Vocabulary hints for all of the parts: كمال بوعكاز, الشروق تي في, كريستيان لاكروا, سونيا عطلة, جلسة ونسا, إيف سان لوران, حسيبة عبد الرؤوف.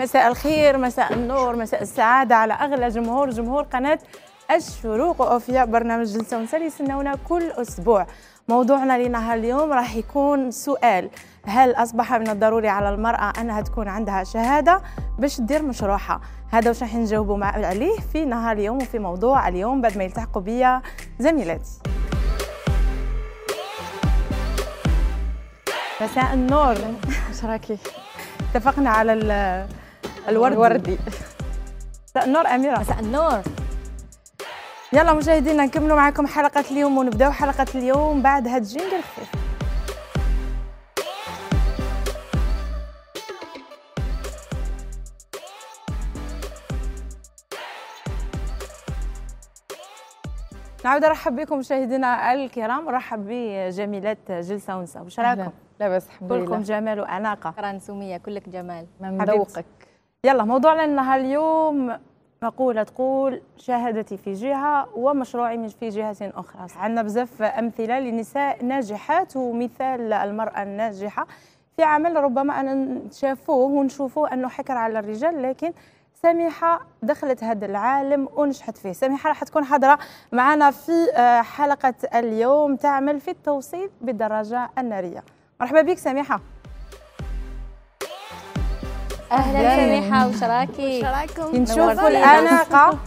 مساء الخير، مساء النور، مساء السعادة على أغلى جمهور قناة الشروق وأوفياء، برنامج جلسة ونسا اللي يستناونا كل أسبوع. موضوعنا لنهار اليوم راح يكون سؤال: هل أصبح من الضروري على المرأة أنها تكون عندها شهادة باش تدير مشروعها؟ هذا واش راح نجاوبوا عليه في نهار اليوم وفي موضوع اليوم بعد ما يلتحقوا بيا زميلاتي. مساء النور، واش راكي؟ اتفقنا على الوردي. مساء النور أميرة. مساء النور. يلا مشاهدينا، نكملوا معكم حلقة اليوم ونبداو حلقة اليوم بعد هاد الجينجل الخفيف. نعود أرحب بكم مشاهدينا الكرام، ورحب بجميلات جلسة ونسا. واش رايكم؟ لاباس الحمد لله، كلكم جمال وأناقة. شكرا سمية، كلك جمال مذوقك. يلا موضوعنا النهار اليوم مقولة تقول: شهادتي في جهة ومشروعي من في جهة أخرى. عندنا بزاف أمثلة لنساء ناجحات ومثال المرأة الناجحة في عمل ربما أن شافوه ونشوفوه أنه حكر على الرجال، لكن سميحة دخلت هذا العالم ونجحت فيه. سميحة راح تكون حاضرة معنا في حلقة اليوم، تعمل في التوصيل بالدراجة النارية. مرحبا بك سميحة. اهلا سميحه، واش راكي؟ نشوفوا الاناقه.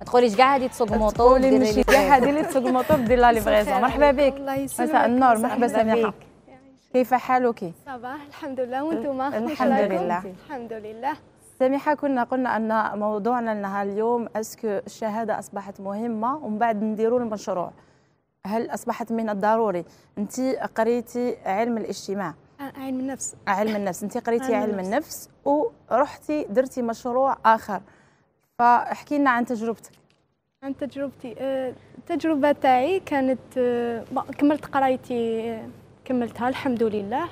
ما تقوليش كاع هذه تسوق موطور، تقولي ماشي كاع هذه اللي تسوق موطور، دير لا ليفريزون. مرحبا بك، مساء النور. مرحبا سميحه، كيف حالك؟ صباح الحمد لله، وانتم؟ الحمد لله الحمد لله. سميحه، كنا قلنا ان موضوعنا لنهار اليوم اسكو الشهاده اصبحت مهمه ومن بعد نديروا المشروع، هل اصبحت من الضروري؟ انت قريتي علم الاجتماع، علم النفس. علم النفس، انت قريتي علم النفس ورحتي درتي مشروع اخر، فاحكي لنا عن تجربتك. عن تجربتي، التجربه تاعي كانت كملت قرايتي، كملتها الحمد لله،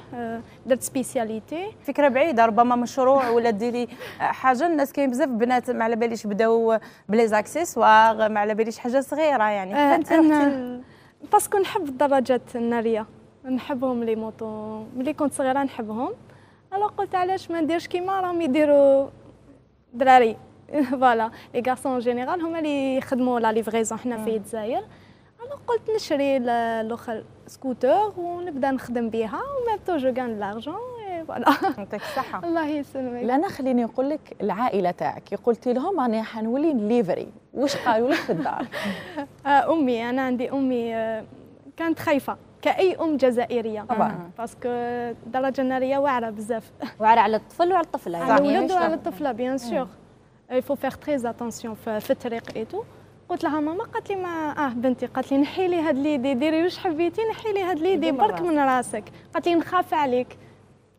درت سبيسياليتي. فكره بعيده ربما مشروع ولا ديري حاجه، الناس كاين بزاف بنات ما على باليش بداو بلي زاكسيسوار، ما على باليش حاجه صغيره يعني. فانت رحتي باسكو نحب الدراجات الناريه، نحبهم لي موطو، ملي كنت صغيره نحبهم، الو قلت علاش ما نديرش كيما راهم يديروا دراري فوالا لي غارسون جينيرال هما اللي يخدموا لا ليفريزون حنا في الجزائر. الو قلت نشري الاخر سكوتور ونبدا نخدم بها وميم تو جو غان لارجون فوالا. يعطيك الصحه. الله يسلمك. لا انا خليني نقول لك، العائله تاعك قلتي لهم راني حنولي نليفري، واش قالوا لك في الدار؟ امي، انا عندي امي كانت خايفه كأي أم جزائرية طبعا، باسكو الدراجة النارية واعرة بزاف، واعرة على الطفل وعلى الطفلة يعني، على الولد وعلى الطفلة بيان سور، يفو فيغ تريز اتونسيون في الطريق ايتو. قلت لها ماما، قالت لي ما بنتي، قالت لي نحي لي هاد ليدي، ديري واش حبيتي، نحي لي هاد ليدي برك من راسك، قالت لي نخاف عليك،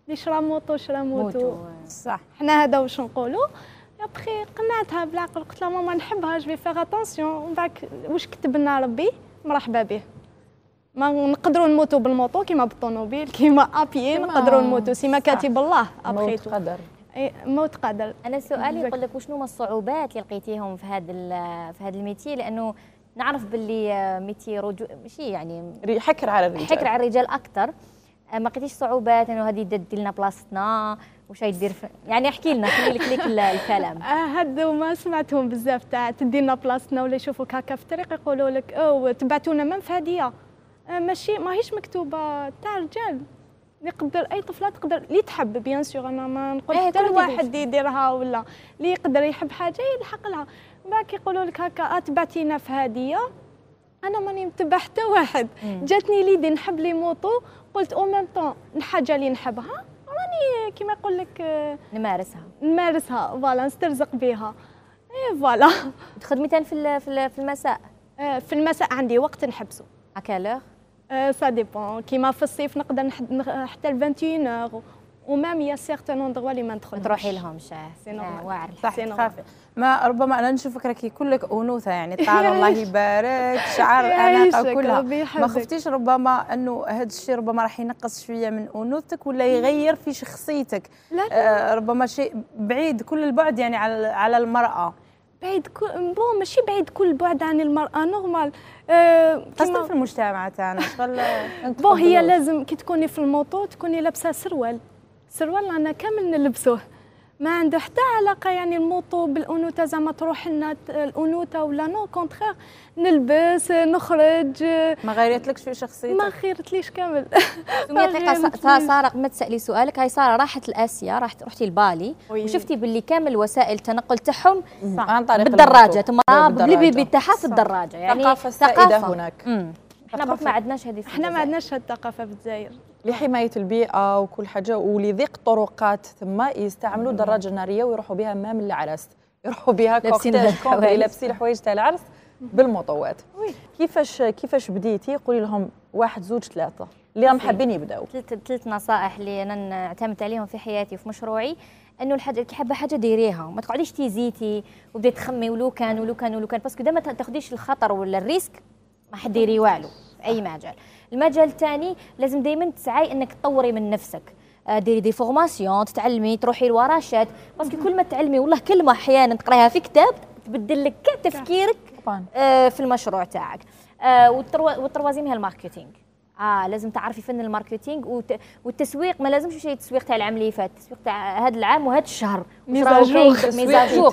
لي شرا موطو شرا موتو صح، حنا هذا واش نقولوا. ابخي قنعتها بالعقل، قلت لها ماما نحبها، جو في فيغ اتونسيون، ومن بعد واش كتب لنا ربي مرحبا به، ما نقدروا نموتوا بالموطو كيما بالطونوبيل كيما ابيي، نقدروا نموتوا سيما كاتب الله ابخيتو، موت قدر. اي موت قدر. انا سؤالي نقول لك وشنو الصعوبات اللي لقيتيهم في هذا الميتي، لانه نعرف باللي ميتي ماشي يعني حكر على الرجال، حكر على الرجال اكثر. ما لقيتيش صعوبات انه هذه ددي لنا بلاصتنا، واش يدير يعني احكي لنا، خلي لك الكلام. هادو ما سمعتهم بزاف تاع تدي لنا بلاصتنا، ولا يشوفوك هكا في الطريق يقولوا لك او تبعتونا من في هديه، ماشي ماهيش مكتوبه تاع رجال، يقدر اي طفله تقدر اللي تحب بيان سور، انا ما نقول حتى واحد يديرها ولا اللي يقدر يحب حاجه يلحق لها. باك يقولوا لك هكا تبعتينا في هديه، انا ماني متبع حتى واحد، جاتني ليدي نحب لي موطو، قلت او ميم طون الحاجه اللي نحبها راني كيما يقول لك نمارسها فوالا، نسترزق بها اي فوالا. تخدمي ثاني في المساء؟ في المساء عندي وقت نحبسه اكالور سا ديبون، كيما في الصيف نقدر حتى ل 21 اور، ومام يا سيغتان اوندغوا اللي ما ندخلهمش، ما تروحي لهمش. واعر صح، تخافي. ما ربما انا نشوفك راكي كلك انوثه يعني، طال الله يبارك، شعر اناقه كلها، ما خفتيش ربما انه هذا الشيء ربما راح ينقص شويه من انوثتك ولا يغير في شخصيتك؟ ربما شيء بعيد كل البعد يعني على المراه، بعيد بون ماشي بعيد كل بعد عن المرأة نورمال، خاصة في المجتمع تاعنا شغل بون. هي لازم كي تكوني في الموطو تكوني لابسة سروال، سروال رانا كامل نلبسوه، ما عنده حتى علاقه يعني الموطو بالانوثه، زعما تروح لنا الانوثه ولا نو كونترير، نلبس نخرج. ما غيرتلكش في شخصيتك؟ ما غيرتليش كامل. ساره قبل ما تسالي سؤالك، هاي ساره راحت لاسيا، رحتي لبالي وشفتي باللي كامل وسائل التنقل تاعهم عن طريق بالدراجه، تما البي بي تاعها في الدراجه، يعني ثقافه سائده هناك. احنا برك ما عندناش هذه، احنا ما عندناش هذه الثقافه في الجزائر لحمايه البيئه وكل حاجه. ولضيق الطرقات ثم يستعملوا الدراجه الناريه ويروحوا بها مام للعرس، يروحوا بها كوكتيل كومبلي، لابسين الحوايج تاع العرس بالمطوات. كيفاش بديتي؟ قولي لهم واحد زوج ثلاثه اللي راهم حابين يبداو. ثلاث نصائح اللي انا اعتمدت عليهم في حياتي وفي مشروعي، انه الحاجه كي حابه حاجه ديريها، ما تقعديش تزيتي وبدي تخمي ولو كان باسكو دا ما تاخديش الخطر ولا الريسك، ما حديري والو في اي مجال. المجال الثاني لازم دائما تسعي انك تطوري من نفسك، ديري دي فورماسيون، تتعلمي، تروحي لورشات، باسكو كل ما تعلمي والله كلمه احيانا تقراها في كتاب تبدل لك تفكيرك في المشروع تاعك. والتروازيم هي الماركتينغ، لازم تعرفي فن الماركتينغ والتسويق. ما لازمش شيء التسويق تاع العام اللي فات، التسويق تاع هذا العام وهذا الشهر ميزاجور،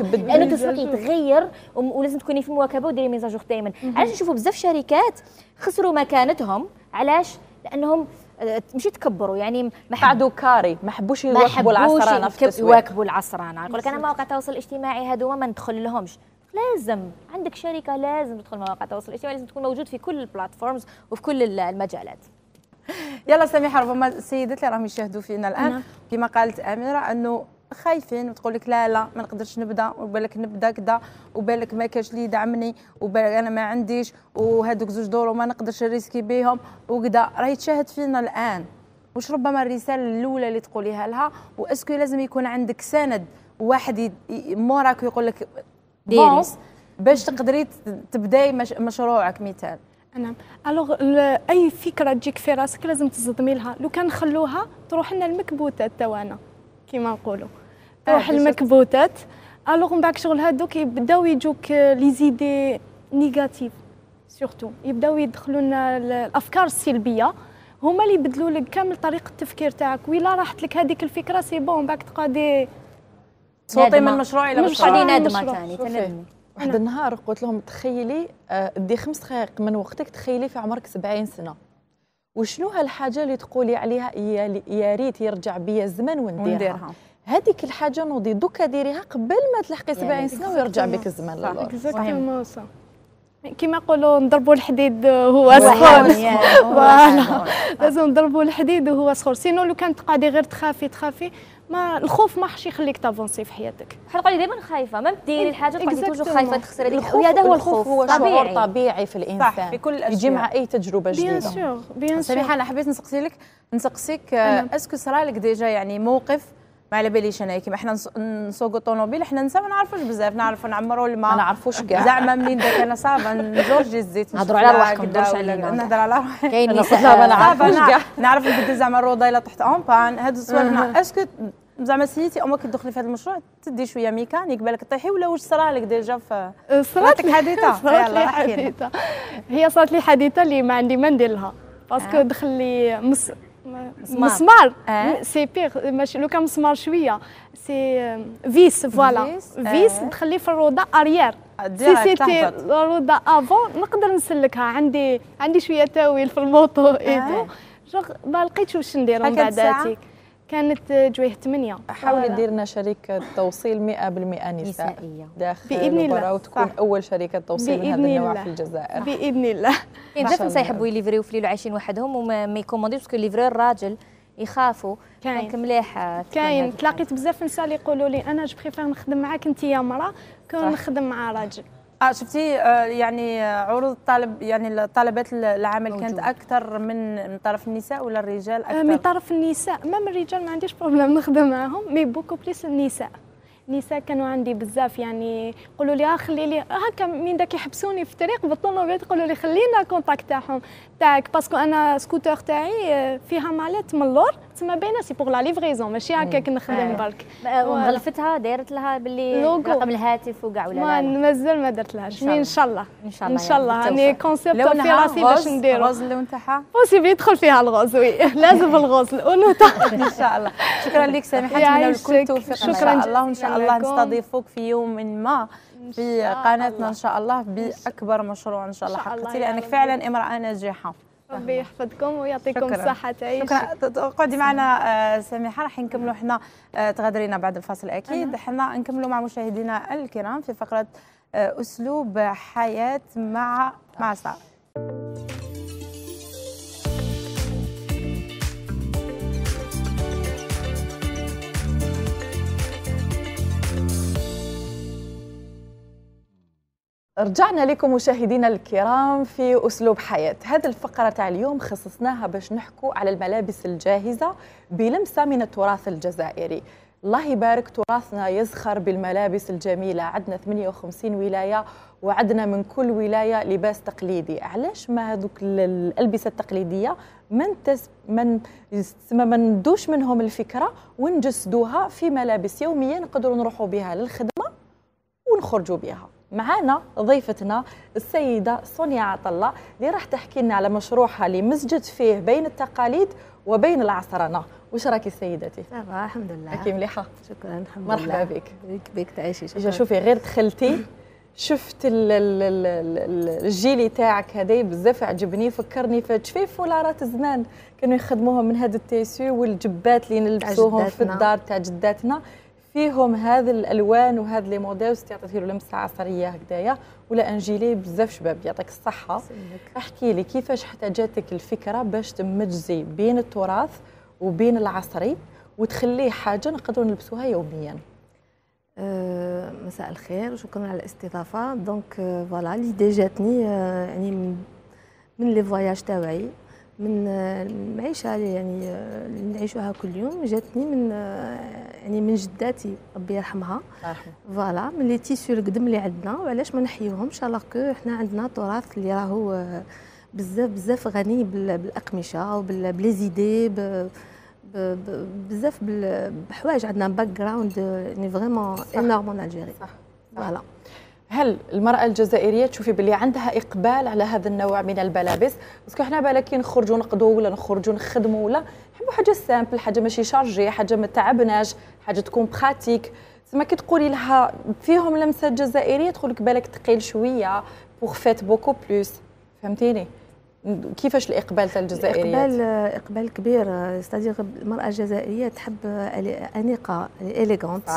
لانه التسويق يتغير ولازم تكوني في مواكبه وديري ميزاجور دائما. علاش نشوفوا بزاف شركات خسروا مكانتهم؟ علاش؟ لانهم مش تكبروا، يعني قعدوا كاري، ما حبوش يواكبوا العصرانه في التسويق. يواكبوا العصرانه، يقول لك انا مواقع التواصل الاجتماعي هذوما ما ندخل لهمش. لازم عندك شركه لازم تدخل مواقع التواصل الاجتماعي، لازم تكون موجود في كل البلاتفورمز وفي كل المجالات. يلا سميحه، ربما السيدات اللي راهم يشاهدوا فينا الان كما قالت اميره انه خايفين وتقول لك لا ما نقدرش نبدا، وبالك نبدا كذا، وبالك ما كاش اللي يدعمني، وبالك انا ما عنديش، وهذوك زوج دور وما نقدرش نريسكي بيهم وكذا. راهي تشاهد فينا الان، واش ربما الرساله الاولى اللي تقوليها لها؟ واسكو لازم يكون عندك سند واحد موراك يقول لك ديري باش تقدري تبداي مشروعك؟ مثال نعم. الوغ اي فكره تجيك في راسك لازم تصدمي لها، لو كان خلوها تروح لنا المكبوتات تاعنا كيما نقولوا، تروح المكبوتات. الوغ من بعد شغل هذوك يبداو يجوك لي زيدي نيجاتيف، سورتو يبداو يدخلوا لنا الافكار السلبيه، هما اللي يبدلوا لك كامل طريقه التفكير تاعك. ولا راحت لك هذيك الفكره سي بون، من بعد تقعدي صوتي من مشروع الى مشروع، ندمه ثاني تندمي. واحد النهار قلت لهم تخيلي دي 5 دقائق من وقتك، تخيلي في عمرك 70 سنه، وشنو هالحاجه اللي تقولي عليها يا ريت يرجع بيا الزمن ونديرها؟ هذيك الحاجه نوضي دوكا ديريها قبل ما تلحقي 70 سنه ويرجع بك الزمن للور. اكزاكتومون صح، كيما نقولوا نضربوا الحديد وهو صخور. فوالا لازم نضربوا الحديد وهو صخور، سينو لو كان تقعدي غير تخافي ما الخوف ما حش يخليك تافونسي في حياتك. حنقولي دائما خايفه، ما بديري الحاجه تقعدي توجو خايفه تخسري هذيك، وهذا هو الخوف. هو شعور طبيعي في الانسان، في كل يجي مع اي تجربه جديده. بيان سور. سميحه انا حبيت نسقسيك اسكو صرالك ديجا يعني موقف ما على باليش انا كيما حنا نسوقوا الطوموبيل، حنا نسا ما نعرفوش بزاف، نعرفوا نعمروا الماء ما نعرفوش كاع، زعما منين انا صعبه نزورجي الزيت، نهضروا على روحكم درش علينا، نهضر على روحي كاين ناس ما نعرفوش، نعرف نبدل زعما الروضه الا طحت اونبان هاد الصوالح. اسكو زعما سيدتي امك تدخلي في هذا المشروع تدي شويه ميكانيك بالك طيحي، ولا واش صرالك ديجا في صراتك حديثه؟ يلاه حديثه، هي صارت لي حديثه اللي ما عندي ما ندير لها، باسكو دخل لي مسمار. سي بيغ، ماشي لو كان مسمار شويه، سي فيس، فوالا فيس تخلي في الروضه اريير. سي سيتي الروضه افون نقدر نسلكها، عندي شويه تاويل في الموطو ايتو، ما لقيتش واش ندير. من بعد هذيك كانت جويه 8. حاولي ديرنا شركه توصيل 100% نسائيه باذن الله، وتكون اول شركه توصيل من هذا النوع في الجزائر باذن الله. كاين بزاف نساء يحبوا يليفريو في ليلو عايشين وحدهم وما يكومونديوش باسكو ليفريو الراجل يخافوا. كاين مليحه، كاين تلاقيت بزاف نساء اللي يقولوا لي انا جو بريفير نخدم معاك انت يا مراه كون نخدم مع راجل. شفتي يعني عروض الطالب، يعني طلبات العمل موجود. كانت اكثر من طرف النساء ولا الرجال اكثر؟ من طرف النساء، ما من الرجال ما عنديش بروبليم نخدم معاهم، مي بوكو بليس النساء كانوا عندي بزاف. يعني يقولوا لي خلي لي هكا من داك يحبسوني في الطريق بالطوموبيل، يقولوا لي خلينا كونتاكت تاعهم تاعك، باسكو انا سكوتور تاعي فيها مالات من اللور تما باينه سي بوغ لا ليفريزون ماشي هكاك نخدم برك. غلفتها دارت لها باللي رقم الهاتف وكاع ولا لا؟ مازال ما درت لهاش، مي ان شاء الله ان شاء الله ان شاء الله اني كونسيبت في راسي باش نديرو. الغوز اللون تاعها بوسيبل يدخل فيها الغوز، وي لازم الغوز اللون ان شاء الله. شكرا لك سامحه، نتمنى لكم التوفيق ان شاء الله، وان شاء الله نستضيفوك في يوم ما في قناتنا ان شاء الله باكبر مشروع ان شاء الله حققتي، لانك فعلا امراه ناجحه. ربي يحفظكم ويعطيكم الصحة تعيشي. شكرا. قعدي معنا سميحة، راح نكملوا احنا تغادرينا بعد الفاصل اكيد، احنا نكملوا مع مشاهدينا الكرام في فقرة اسلوب حياة مع سارة. رجعنا لكم مشاهدينا الكرام في أسلوب حياة. هذه الفقرة تاع اليوم خصصناها باش نحكوا على الملابس الجاهزة بلمسة من التراث الجزائري. الله يبارك تراثنا يزخر بالملابس الجميلة، عندنا 58 ولاية وعندنا من كل ولاية لباس تقليدي. علاش ما هذوك الألبسة التقليدية ما ندوش منهم الفكرة ونجسدوها في ملابس يومية نقدروا نروحوا بها للخدمة ونخرجوا بها. معانا ضيفتنا السيدة سونيا عطلة اللي راح تحكي لنا على مشروعها اللي مزجت فيه بين التقاليد وبين العصرنة. واش راكي سيدتي؟ صافا الحمد لله. راكي مليحة؟ شكرا الحمد لله. مرحبا بك. بك تعيشي. شكرا. شوفي غير دخلتي شفت الجيلي تاعك هذايا بزاف عجبني، فكرني في جفيف فولارات زمان كانوا يخدموهم من هذا التيسيو والجبات اللي نلبسوهم في الدار تاع جداتنا، فيهم هذا الالوان وهذا لي موديل تعطي له لمسه عصريه هكذايا ولا انجيلي بزاف شباب. يعطيك الصحه. احكي لي كيفاش حتى جاتك الفكره باش تمجزي بين التراث وبين العصري وتخليه حاجه نقدروا نلبسوها يوميا. مساء الخير وشكرا على الاستضافه. دونك فوالا ليدي جاتني يعني من لي فواياج تاعي، من المعيشه يعني اللي نعيشوها كل يوم، جاتني من يعني من جداتي ربي يرحمها فوالا، من لي تيسيو القدم اللي عندنا، وعلاش ما نحيوهمش على كو احنا عندنا تراث اللي راهو بزاف بزاف غني بالاقمشه وبلي زيدي بزاف بحوايج، عندنا باك جراوند يعني فريمون انورمون الجيري فوالا. هل المرأة الجزائرية تشوفي باللي عندها إقبال على هذا النوع من الملابس؟ باسكو حنا بالك نخرجوا نقضوا ولا نخرجوا نخدموا ولا نحبوا حاجة سامبل، حاجة ماشي شارجي، حاجة ما تعبناش، حاجة تكون بخاتيك. تسمى كي تقولي لها فيهم لمسة جزائرية تقول لك بالك ثقيل شوية بوغ فات بوكو بلوس، فهمتيني؟ كيفاش الإقبال تاع الجزائريات؟ إقبال كبير، ستادير المرأة الجزائرية تحب أنيقة إليغونت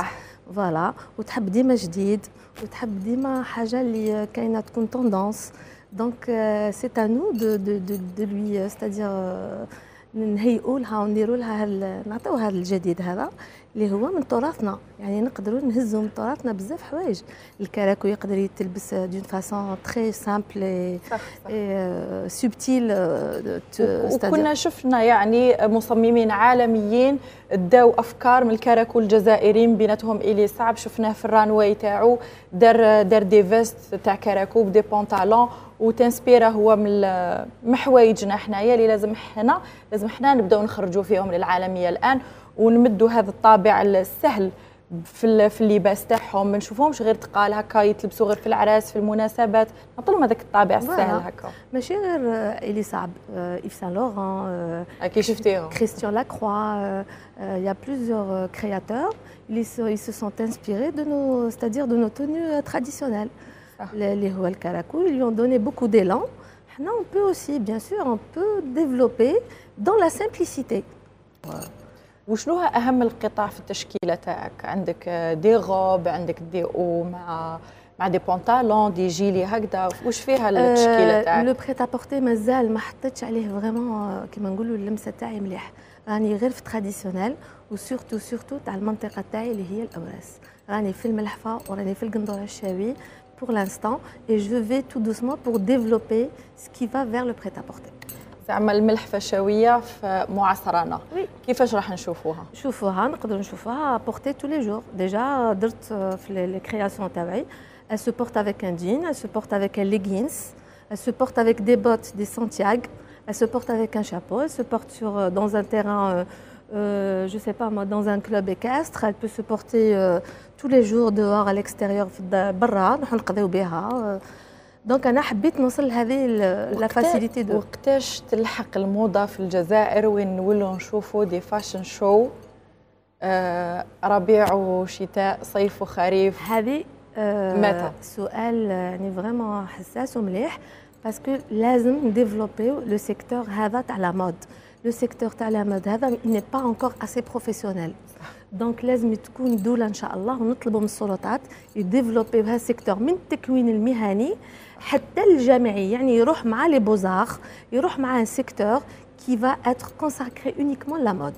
فوالا، وتحب ديما جديد وتحب ديما حاجه اللي كاينه تكون توندونس. دونك سي تا نو دو دو دو دو لوي ستادير نهيئوا لها ونديروا لها نعطيوها الجديد هذا اللي هو من تراثنا، يعني نقدروا نهزوا من تراثنا بزاف حوايج. الكراكو يقدر يتلبس دون فاسون تري سامبل اي سوبتيل، وكنا شفنا يعني مصممين عالميين داو افكار من الكراكو الجزائريين بيناتهم إلي صعب، شفناه في الرانواي تاعو دار دي فيست تاع كراكو بدي بونطالون وتنسبيره هو من محوايجنا حنايا اللي لازم حنا نبداو نخرجوا فيهم للعالميه الان ونمدوا هذا الطابع السهل في اللباس تاعهم، ما نشوفهمش غير تقال هكا يتلبسوا غير في العراس في المناسبات، نعطوا لهم هذاك الطابع السهل هكا ماشي غير اللي صعب. إيف سان لوران كي شفتيهم كريستيان لاكروا يا بليزيور كرياتور اللي سو سونت انسبيري دو نو ستادير دو نو تونو تراديسيونيل اللي هو الكراكو اللي ont donné beaucoup d'élan. حنا on peut aussi bien sûr on peut développer dans la simplicité. وشنو اهم القطاع في التشكيله تاعك؟ عندك دي غوب، عندك دي او مع دي بونطالون، دي جيلي هكذا، واش فيها التشكيله تاعك؟ لو بريت ابورتي مازال ما حطيتش عليه فريمون كيما نقولوا اللمسه تاعي مليح، راني غير في تراديسيونيل وسورتو تاع المنطقه تاعي اللي هي الاوراس، راني في الملحفه وراني في القندوره الشاوي pour l'instant et je vais tout doucement pour développer ce qui va vers le prêt-à-porter. زعما الملحفه الشاويه في معاصرنا كيفاش راح نشوفوها؟ نشوفوها نقدروا نشوفوها بورتي تو لي جور، ديجا درت في لي كرياسيون تاعي elle se porte avec un jean, elle se porte avec un leggings, elle se porte avec des bottes des Santiago, elle se porte avec un chapeau, elle se porte sur dans un terrain je ne sais pas moi, dans un club équestre, elle peut se porter tous les jours dehors à l'extérieur, برا نحن نقضيو بها. دونك أنا حبيت نوصل هذه لا فاسيليتي دو. وقتاش تلحق الموضة في الجزائر وين نولو نشوفو دي فاشن شو ربيع وشتاء صيف وخريف؟ هذه متى؟ سؤال يعني فريمون حساس ومليح باسكو لازم نديفلوبيو لو سيكتور هذا تاع لا مود. لو سيكتور تاع لا مود هذا ني با انكور اسي بروفيسيونيل. دونك لازم تكون دولة ان شاء الله ونطلبوا من السلطات يديفلوبيو هذا السيكتور من التكوين المهني حتى الجامعي، يعني يروح مع لي بوزار، يروح مع ان سيكتور كي فا اتر كونساكري اونيكمون لا مود.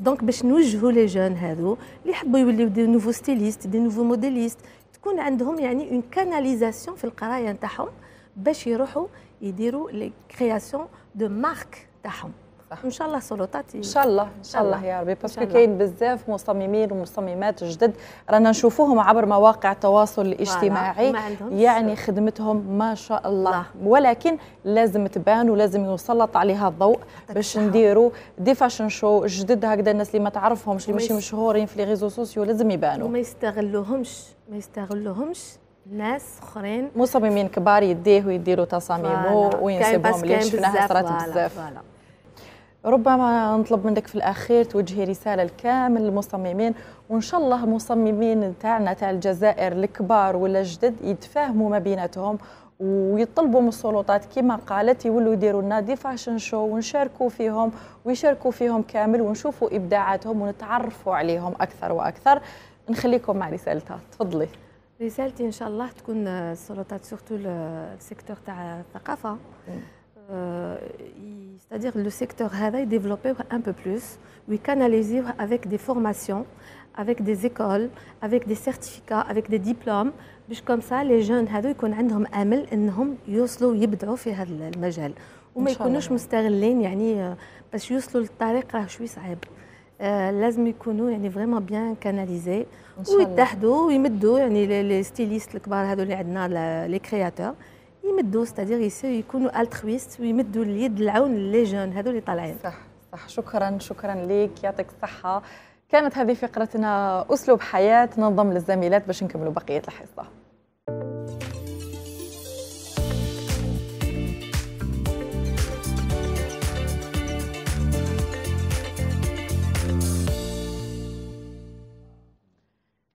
دونك باش نوجهوا لي جون هذو اللي يحبوا يوليو دي نوفو ستيليست دي نوفو موديليست تكون عندهم يعني اون كاناليزاسيون في القرايه نتاعهم باش يروحوا يديروا لي كرياسيون دو مارك تاعهم. ان شاء الله سلطات ان شاء الله ان شاء الله يا ربي، باسكو كاين بزاف مصممين ومصممات جدد رانا نشوفوهم عبر مواقع التواصل الاجتماعي، يعني خدمتهم ما شاء الله، ولكن لازم تبان ولازم يسلط عليها الضوء باش نديروا دي فاشن شو جدد هكذا. الناس اللي ما تعرفهمش اللي ماشي مشهورين في لي ريزو سوسيو لازم يبانوا وما يستغلوهمش، ما يستغلوهمش ناس اخرين مصممين كبار يديه ويديروا تصاميمه وينسبوهم ليش في نهار صارت بزاف. ربما نطلب منك في الأخير توجهي رسالة الكامل للمصممين، وإن شاء الله المصممين تاعنا تاع الجزائر الكبار ولا الجدد يتفاهموا ما بيناتهم ويطلبوا من السلطات كما قالت يولوا يديروا لنا دي فاشن شو ونشاركوا فيهم ويشاركوا فيهم كامل ونشوفوا إبداعاتهم ونتعرفوا عليهم أكثر وأكثر. نخليكم مع رسالتها، تفضلي. رسالتي إن شاء الله تكون السلطات سورتو السيكتور تاع الثقافة c'est-à-dire le secteur هذا développé un peu plus, oui canalisé avec des formations, avec des écoles, avec des certificats, avec des diplômes, باش comme ça les jeunes هذو يكون عندهم امل انهم يوصلوا يبدعوا في هذا المجال وما يكونوش مستغلين، يعني باش يوصلوا للطريق راه شوي صعيب. لازم يكونوا يعني فريمون بيان كاناليزي ويتحدوا ويمدوا يعني لي ستيليست الكبار هذو اللي عندنا لي كرياتور يمدوا ستادير يكونوا الترويست ويمدوا اليد العون لي جون هذو اللي طالعين. صح صح، شكرا شكرا ليك، يعطيك الصحة. كانت هذه فقرتنا أسلوب حياة، ننضم للزميلات باش نكملوا بقية الحصة.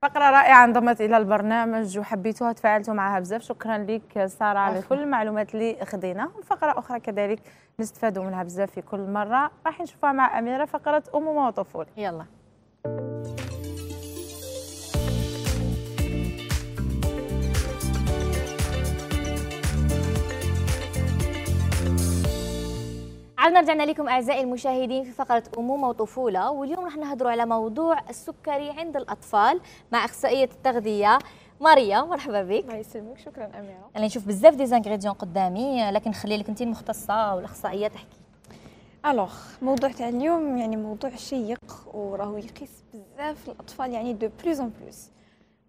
فقرة رائعة انضمت إلى البرنامج وحبيتوها تفاعلتوا معها بزاف، شكرا لك سارة على كل المعلومات اللي خديناهم. فقرة أخرى كذلك نستفادوا منها بزاف في كل مرة، راح نشوفها مع أميرة، فقرة أمومة وطفولة. يلا عاد رجعنا لكم أعزائي المشاهدين في فقرة أمومة وطفولة، واليوم رح نهضروا على موضوع السكري عند الأطفال مع أخصائية التغذية ماريا. مرحبا بك. الله يسلمك، شكرا أميرة. أنا نشوف بزاف دي زانغريديون قدامي، لكن نخلي لك أنت المختصة والأخصائية تحكي. ألوغ موضوع تاع اليوم يعني موضوع شيق وراهو يقيس بزاف الأطفال يعني دو بلوز أون بلوز.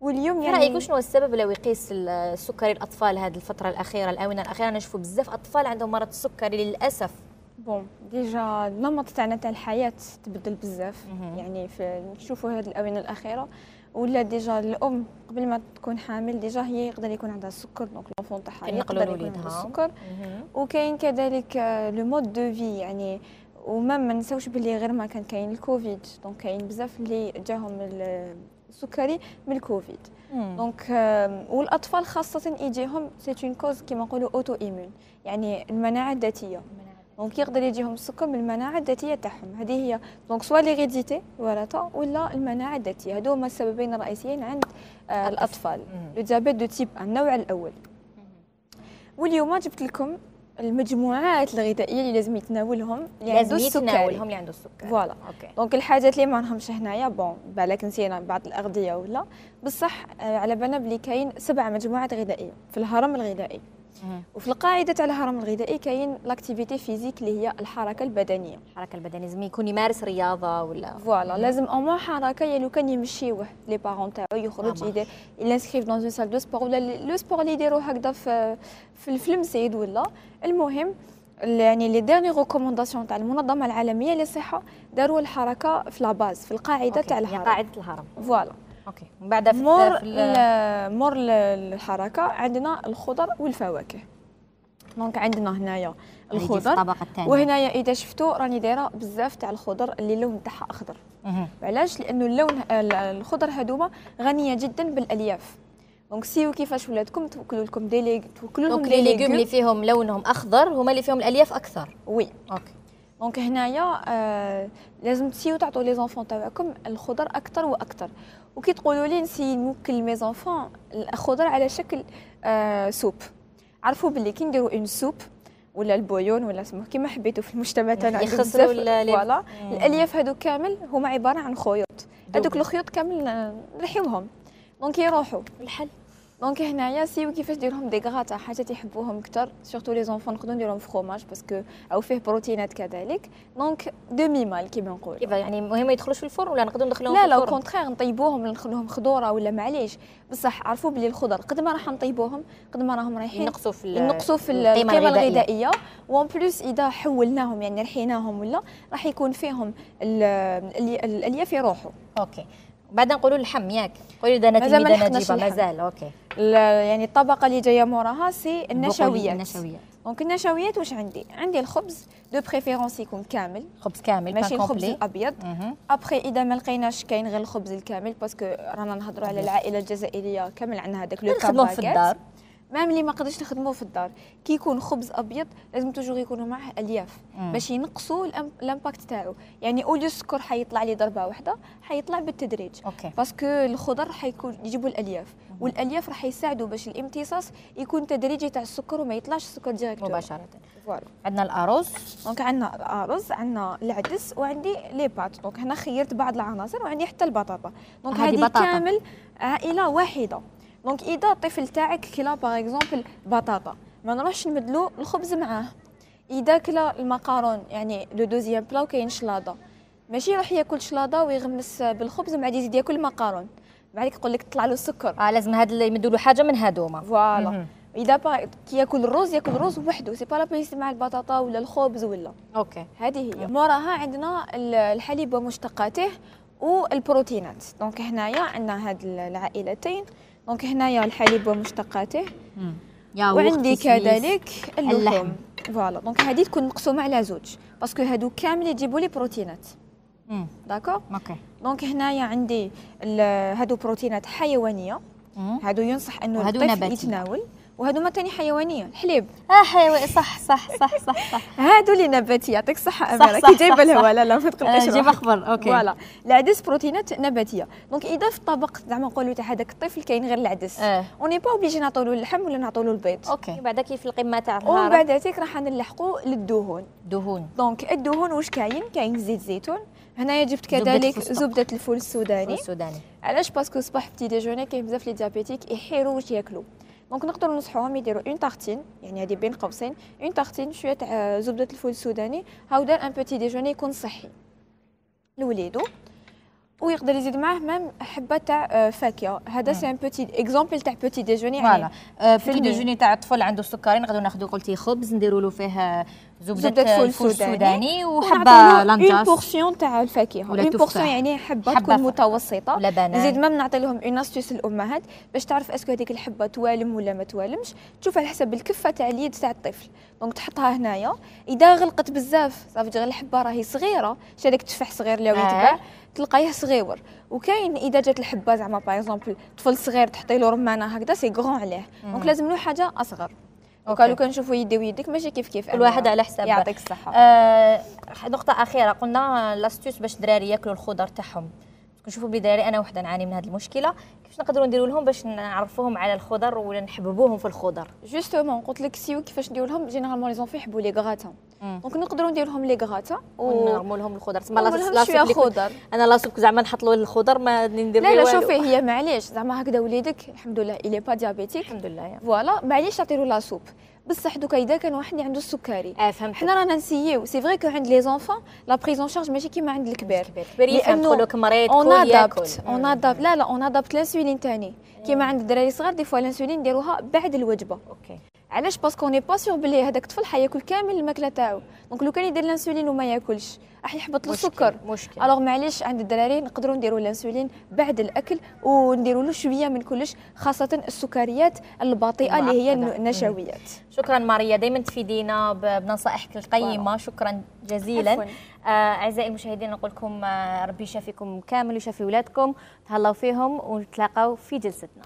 واليوم يعني رأيك شنو السبب لو يقيس السكري الأطفال هذه الفترة الأخيرة الآونة الأخيرة؟ نشوفوا بزاف أطفال عندهم مرض السكري للأسف. بون ديجا النمط تاعنا تاع الحياة تبدل بزاف يعني نشوفوا هذه الأونة الأخيرة ولا ديجا الأم قبل ما تكون حامل ديجا هي يقدر يكون عندها السكر، دونك لونفون تاعها يقدر يكون عندها السكر. وكاين كذلك لو مود دو في يعني، ومام ما نساوش بلي غير ما كان كاين الكوفيد، دونك كاين بزاف اللي جاهم السكري من الكوفيد. دونك والأطفال خاصة يجيهم سي اون كوز كيما نقولوا أوتو إيمون، يعني المناعة الذاتية، دونك يقدر يجيهم السكر من المناعه الذاتيه تاعهم. هذه هي دونك سوا ليغيديتي ورثه ولا المناعه الذاتيه، هذو هما السببين الرئيسيين عند الاطفال لو ديابيت دو تيب النوع الاول. واليوم جبت لكم المجموعات الغذائيه اللي لازم يتناولهم اللي عنده السكر فوالا. دونك الحاجات اللي ما راهمش هنايا بون بالك نسينا بعض الاغذيه ولا بصح على بالنا بلي كاين 7 مجموعات غذائيه في الهرم الغذائي. وفي القاعده تاع الهرم الغذائي كاين لاكتيفيتي فيزيك اللي هي الحركه البدنيه. الحركه البدنيه لازم يكون يمارس رياضه ولا فوالا، لازم اوموا حركه يا لو كان يمشي واحد لي بارون تاعو يخرج يدير يلانسكريف دون اون سال دو سبور ولا لو سبور اللي يديروه هكذا في المسيد ولا. المهم يعني لي ديرني ريكومونداسيون تاع المنظمه العالميه للصحه داروا الحركه في لاباز في القاعده تاع الهرم، قاعده الهرم فوالا. اوكي من بعد في مور الحركه عندنا الخضر والفواكه، دونك عندنا هنايا الخضر وهنايا اذا شفتوا راني دايره بزاف تاع الخضر اللي اللون تاعها اخضر. علاش؟ لانه اللون الخضر هذوما غنيه جدا بالالياف، دونك سيو كيفاش ولادكم توكلوا لكم توكلوهم لي ليغوم اللي فيهم لونهم اخضر هما اللي فيهم الالياف اكثر. وي اوكي دونك هنايا لازم تسيو تعطوا لي زونفون تاعكم الخضر اكثر واكثر. وكي تقولوا لي نسي نوكل مي زونفون الخضر على شكل سوب، عرفوا باللي كي نديروا اون سوب ولا البويون ولا اسمه كيما حبيتوا في المجتمع تاعنا عندنا بزاف فوالا الالياف هذو كامل هما عباره عن خيوط، هذوك الخيوط كامل نرحيوهم دونك يروحوا الحل. دونك هنايا سيو كيفاش ديرهم دي غاطا حاجه تيحبوهم كثر، سورتو لي زونفون نقدروا نديرهم فخوماج باسكو او فيه بروتينات كذلك، دونك دومي مال كيما نقولوا كيفاش يعني المهم ما يدخلوش في الفرن ولا نقدروا ندخلوهم في الفرن. لا لا كونترير نطيبوهم نخلوهم خضوره ولا معليش، بصح عرفوا بلي الخضر قد ما راح نطيبوهم قد ما راهم رايحين نقصوا في القيمه الغذائيه، وان بلوس اذا حولناهم يعني رحيناهم ولا راح يكون فيهم الالياف يروحوا. اوكي بعد نقولوا اللحم ياك قولي لي نجيبه مازال. اوكي يعني الطبقه اللي جايه موراها سي النشويات. دونك النشويات واش عندي الخبز دو بريفيرونس يكون كامل، خبز كامل ماشي الخبز الابيض. ابخي اذا ما لقيناش كاين غير الخبز الكامل باسكو رانا نهضروا على العائله الجزائريه كامل عندها هذاك لو كامباكات نخدموه في الدار، مام اللي ما قدرش نخدموه في الدار كي يكون خبز ابيض لازم توجور يكونوا معاه الياف باش ينقصوا الامباكت تاعو، يعني اوليو السكر حيطلع لي ضربه واحده حيطلع بالتدريج باسكو الخضر حيكون يجيبوا الالياف والالياف راح يساعدوا باش الامتصاص يكون تدريجي تاع السكر وما يطلعش السكر ديريكت مباشره. فوالا عندنا الارز، دونك عندنا الارز عندنا العدس وعندي لي بات، دونك هنا خيرت بعض العناصر وعندي حتى البطاطا، دونك هذه كامل عائله واحده. دونك اذا الطفل تاعك كلا باغ اكزومبل بطاطا ما نروحش نبدلو الخبز معاه، اذا كلا المقارون يعني لو دوزيام بلا وكاين شلاضه ماشي يروح ياكل شلاضه ويغمس بالخبز ومع يزيد ياكل مقارون بعدك يقول لك طلع له السكر، لازم هاد اللي يمدوا له حاجه من هادوما فوالا. اذا كي ياكل الرز وحده سي با لا بيس مع البطاطا ولا الخبز ولا اوكي. هذه هي موراها عندنا الحليب ومشتقاته والبروتينات، دونك هنايا عندنا هاد العائلتين، دونك هنايا الحليب ومشتقاته وعندي كذلك اللحم فوالا. دونك هذه تكون مقسومه على زوج باسكو هادو كامل يجيبوا لي بروتينات داكور. اوكي دونك هنايا عندي هادو بروتينات حيوانيه، هادو ينصح انه الطفل يتناول، وهادو ما تاني حيوانيه الحليب حيواني صح صح صح صح صح هادو اللي نباتيه يعطيك الصحه اميره كي جايبه لها لا في تقلقش روحك جايبه خبر. اوكي فوالا العدس بروتينات نباتيه، دونك اذا في الطبق زعما نقولوا تاع هذاك الطفل كاين غير العدس اوني با اوبليجي نعطوا له اللحم ولا نعطوا له البيض. اوكي بعد كي في القمه تاع النهار ومن بعد هذيك راح نلحقوا للدهون. دونك الدهون واش كاين زيت زيتون، هنايا جبت كذلك زبده الفول السوداني. علاش؟ باسكو صباح بتي ديجوني كاين بزاف لي ديابيتيك يحيروا واش ياكلوا، دونك نقدروا ننصحوهم يديروا اون تارتين يعني هذه بين قوسين اون تارتين شويه تاع زبده الفول السوداني هاودا ان بوتي ديجوني يكون صحي لوليدو، ويقدر يزيد معاه مام حبه تاع فاكهه. هذا سي ان بوتي اكزومبل تاع بوتي ديجوني يعني بوتي ديجوني تاع الطفل عنده السكري نقدروا ناخذوا قلتي خبز نديروا له فيه زبده الفول السوداني وحبه لانجاس اون بورسيون تاع الفاكهه اون بورسيون يعني حبه تكون متوسطه. نزيد ما نعطي لهم اون استيس الامهات باش تعرف اسكو هذيك الحبه توالم ولا ما توالمش، تشوف على حسب الكفه تاع اليد تاع الطفل، دونك تحطها هنايا اذا غلقت بزاف صافي الحبه راهي صغيره شي هذاك التفاح صغير اللي يتباع تلقايه صغيور، وكاين اذا جات الحبه زعما باغ اكزومبل طفل صغير تحطي له رمانه هكذا سي غون عليه دونك لازم له حاجه اصغر. وقالوا كنشوفوا يدي ويديك ماشي كيف كيف كل واحد على حسابه. يعطيك الصحه. نقطه اخيره قلنا لاستيوس باش الدراري ياكلوا الخضر تاعهم، كنشوفوا بلي الدراري انا وحده نعاني من هذه المشكله، كيفاش نقدروا نديروا لهم باش نعرفوهم على الخضر ولا نحببوهم في الخضر؟ جوستومون قلت لك سيو كيفاش نديروا لهم جينيرالمون لي زونفي يحبوا لي غراتان، دونك نقدروا ندير لهم لي غراتان ونرموا لهم الخضر تما لاصوب. انا لاصوب زعما نحط له الخضر ما ندير له والو. لا شوفي هي معليش زعما هكذا وليدك الحمد لله ايلي با ديابيتيك الحمد لله فوالا معليش تعطي له لاصوب، بصح دوكا اذا كان واحد عنده السكري حنا رانا نسييو سي فري كو عند لي زونفون لا بريز اون شارج ماشي كيما عند الكبار، لانه لك مريض كل ياكل اون ادابت لا اون ادابت لانسولين ثاني كيما عند الدراري الصغار دي فوا لانسولين نديروها بعد الوجبه. اوكي علاش؟ باسكو ني با سيغ بلي هذاك الطفل حياكل كامل الماكله تاعو، دونك لو كان يدير الانسولين وما ياكلش راح يحبط له السكر. الوغ معليش عند الدراري نقدروا نديروا الانسولين بعد الاكل ونديروا له شويه من كلش، خاصه السكريات البطيئه اللي هي النشويات. شكرا ماريا، دائما تفيدينا بنصائحك القيمه. شكرا جزيلا. اعزائي المشاهدين نقول لكم ربي يشافيكم كامل ويشافي ولادكم، تهلاو فيهم ونتلاقاو في جلستنا.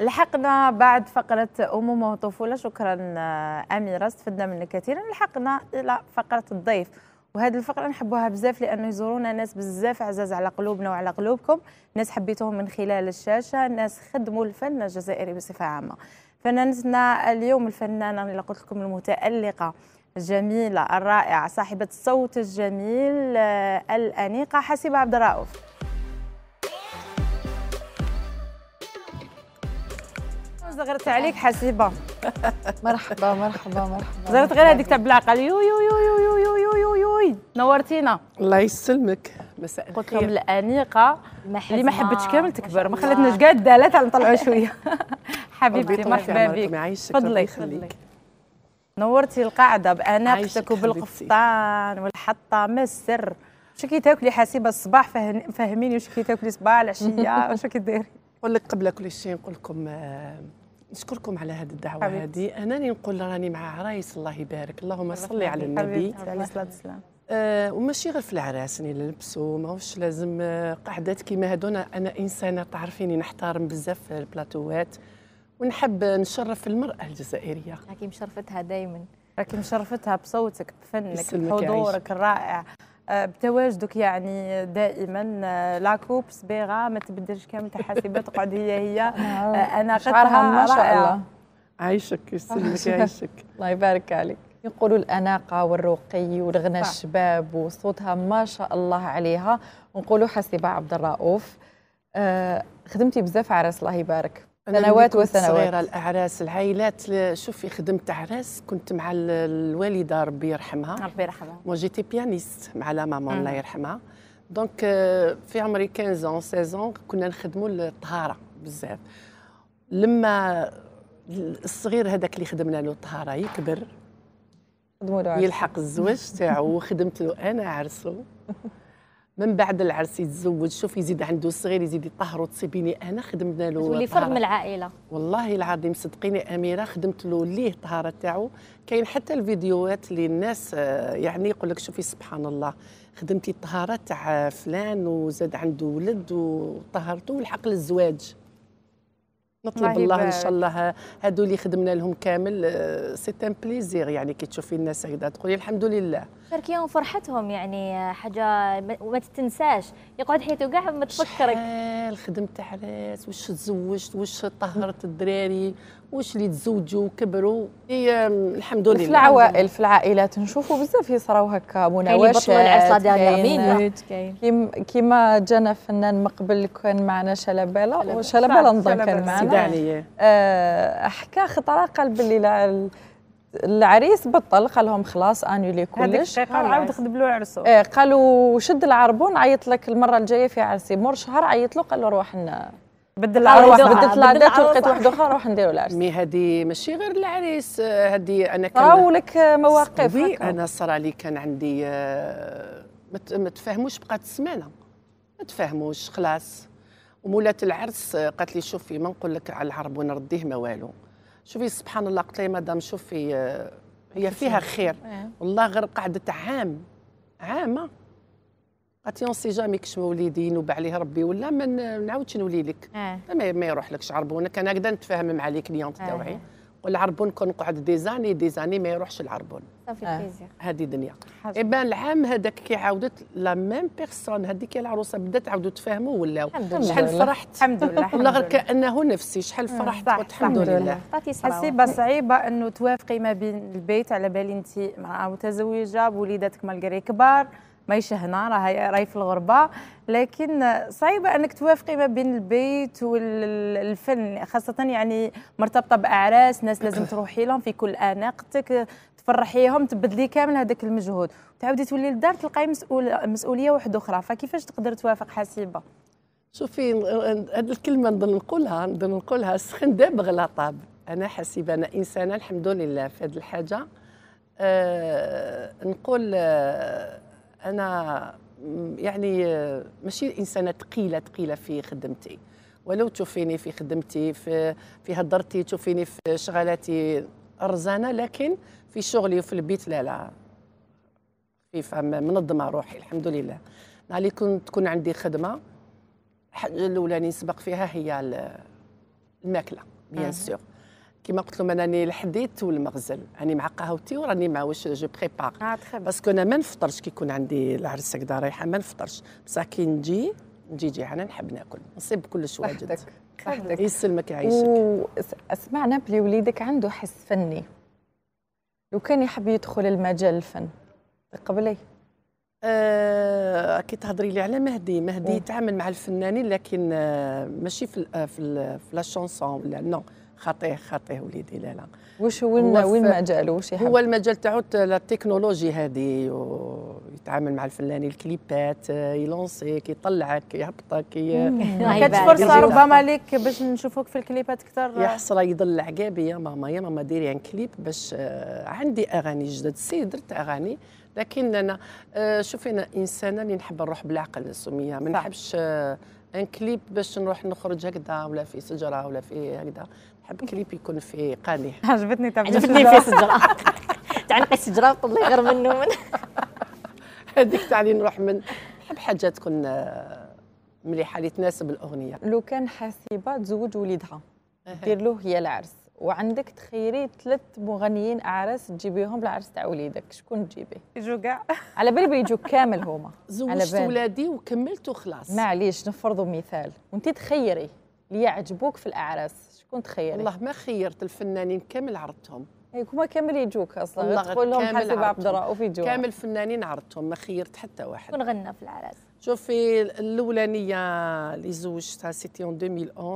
لحقنا بعد فقرة أمومة وطفولة، شكرا أميرة استفدنا منك كثيرا. لحقنا إلى فقرة الضيف، وهذه الفقرة نحبوها بزاف لأنه يزورونا ناس بزاف عزاز على قلوبنا وعلى قلوبكم، ناس حبيتهم من خلال الشاشة، ناس خدموا الفن الجزائري بصفة عامة. فنانتنا اليوم الفنانة اللي قلت لكم المتألقة الجميلة الرائعة صاحبة الصوت الجميل الأنيقة حسيبة عبد الرؤوف. زغرت عليك حسيبه. مرحبا مرحبا مرحبا. زغرت غير هذيك تاع بالعقل. يو يو يو يو يو يو يو يو يو نورتينا. الله يسلمك. مساء الخير. قلت لهم الانيقه اللي ما حبتش كامل تكبر، ما خلتناش كاع الدالات نطلعوا شويه. حبيبتي مرحبا بك، تفضلي يخليك. نورتي القاعده باناقتك وبالقفطان والحطه. ما السر؟ واش كي تاكلي حسيبه الصباح؟ فهميني واش كي تاكلي الصباح العشيه واش كي ديري؟ نقول لك قبل كل شيء نقول لكم نشكركم على هذه الدعوه هذه. انا نقول راني مع عرايس الله يبارك، اللهم صل على النبي عليه الصلاه والسلام. وماشي غير في العراس اللي نلبسوا، ماهوش لازم قعدات كيما هذون. انا انسانه تعرفيني نحترم بزاف في البلاطوات، ونحب نشرف المراه الجزائريه. راكي مشرفتها دائما، راكي مشرفتها بصوتك بفنك بحضورك الرائع بتواجدك، يعني دائما لاكوب صبيغه ما تبدلش كامل تحاسيبها تقعد هي انا شعرها ما شاء الله. عايشك يسلمك عايشك. الله يبارك عليك. يقولوا الاناقه والرقي والغنى الشباب وصوتها ما شاء الله عليها. ونقولوا حسيبه عبد الرؤوف خدمتي بزاف عراس الله يبارك، سنوات وسنوات. صغيرة الاعراس العائلات. شوفي خدمت اعراس كنت مع الوالده ربي يرحمها، ربي يرحمها، وجيتي بيانيست مع لا مامون الله يرحمها. دونك في عمري 15 16 كنا نخدموا الطهاره بزاف. لما الصغير هذاك اللي خدمنا له الطهاره يكبر يلحق الزواج تاعو، وخدمت له انا عرسه. من بعد العرس يتزوج، شوف يزيد عنده صغير يزيد يطهر، وتصيبيني انا خدمنا له. تولي فرد من العائله. والله العظيم صدقيني اميره خدمت له ليه الطهاره تاعو. كاين حتى الفيديوهات اللي الناس يعني يقول لك شوفي سبحان الله خدمتي الطهاره تاع فلان وزاد عنده ولد وطهرته ولحق للزواج. نطلب الله ان شاء الله هذو اللي خدمنا لهم كامل سي ان بليزير، يعني كي تشوفي الناس هكذا تقولي الحمد لله. شاركيهم فرحتهم، يعني حاجه وما تتنساش، يقعد حياته كاع ما تفكرك. شحال خدمت عراس، واش تزوجت، واش طهرت الدراري، واش اللي تزوجوا وكبروا. الحمد لله. في العوائل في العائلات نشوفوا بزاف يصراو هكا مناوشات. كيما جانا فنان من قبل كان معنا شلباله، وشلباله نظن كان معنا حكى خطره قال باللي العريس بطل، قال لهم خلاص انولي كلش، عاود خدم له عرسه. قالوا شد العربون، عيط لك المره الجايه في عرسي مور شهر، عيط له قال له روح بدل العروس، بدلت لا دات ولقيت واحد اخر روح نديروا العرس. مي هذه ماشي غير العريس، هذه انا كنراو لك مواقف. وي انا صرا لي كان عندي ما تفهموش، بقات سمانه ما تفهموش خلاص. ومولات العرس قالت لي شوفي ما نقول لك على العربون نرديه ما والو. شوفي سبحان الله قلت لها مدام شوفي هي فيها خير والله، غير قعدت عامه قالت لي اون سي جامي كش وليدي ينوب عليه ربي ولا ما نعاودش نولي لك. ما يروحلكش عربون. كان هكذا نتفاهم مع لي كليونت تاوعي، والعربون كون نقعد ديزاني ما يروحش العربون. صافي بليزير. هذه دنيا. إبان العام هذاك كي عاودت لا ميم بيغسون هذيك العروسه بدات عاودوا تفاهموا ولاو. شحال فرحت الحمد لله. والله غير كانه نفسي شحال فرحت والحمد لله. حسيبه صعيبه انه توافقي ما بين البيت، على بالي انت امراه متزوجه بوليداتك مالغري كبار، ماهيش هنا، راهي في الغربه، لكن صعيبه انك توافقي ما بين البيت والفن، خاصه يعني مرتبطه باعراس، ناس لازم تروحي لهم في كل اناقتك، تفرحيهم، تبدلي كامل هذاك المجهود، تعاودي تولي للدار تلقاي مسؤوليه واحده اخرى، فكيفاش تقدر توافق حسيبه؟ شوفي هذه الكلمه نظن نقولها السخن دابغ لا طاب. انا حسيبه انا انسانه الحمد لله في هذه الحاجه، نقول انا يعني ماشي انسانه ثقيله في خدمتي، ولو تشوفيني في خدمتي في هضرتي، تشوفيني في شغلاتي رزانه، لكن في شغلي وفي البيت لا خفيفه، منظمه روحي الحمد لله. نهار اللي كنت تكون عندي خدمه، الحاجه الاولاني نسبق فيها هي الماكله بيان سور، كما قلت لهم انني الحديد والمغزل، راني مع قهوتي وراني مع واش جو بريبار باسكو انا ما نفطرش كي يكون عندي العرس هكذا رايحه، ما نفطرش بصح كي نجي جيعانه نحب ناكل، نصيب كلش واجد. صحتك يسلمك يعيشك. وسمعنا بلي وليدك عنده حس فني، لو كان يحب يدخل المجال الفن قبلي. كي تهضري لي على مهدي يتعامل مع الفنانين، لكن ماشي في لا شونسون ولا نو، خطيه وليدي لا. واش وين مجاله، واش يحب؟ هو المجال تاعو التكنولوجي هذه، يتعامل مع الفنانين، الكليبات يلونسيك، يطلعك، يهبطك. كانت فرصه ربما لك باش نشوفوك في الكليبات اكثر؟ يا حسره يضل عقابي يا ماما ديري عن كليب، باش عندي اغاني جدد، درت اغاني، لكن انا شوفي انا انسانه اللي نحب نروح بالعقل سميه، ما نحبش ان كليب باش نروح نخرج هكذا ولا في شجره ولا في هكذا، نحب كليب يكون في قاني. عجبتني في شجره، تعنقي الشجره وطلعي غير منه هذيك تعني نروح نحب حاجه تكون مليحه اللي تناسب الاغنيه. لو كان حسيبه تزوج وليدها دير له هي العرس، وعندك تخيري 3 مغنيين اعراس تجيبيهم العرس تاع وليدك، شكون تجيبيه؟ يجوا كاع على بالي بيجوا كامل هما. زوجت ولادي وكملت وخلاص. معليش نفرضوا مثال، وانت تخيري اللي يعجبوك في الاعراس، شكون تخيري؟ والله ما خيرت، الفنانين كامل عرضتهم. هما كامل يجوك اصلا، تقول لهم حسيب عبد الرؤوف يجوا. كامل الفنانين عرضتهم، ما خيرت حتى واحد. شكون غنى في العراس؟ شوفي الاولانيه اللي زوجتها سيتي اون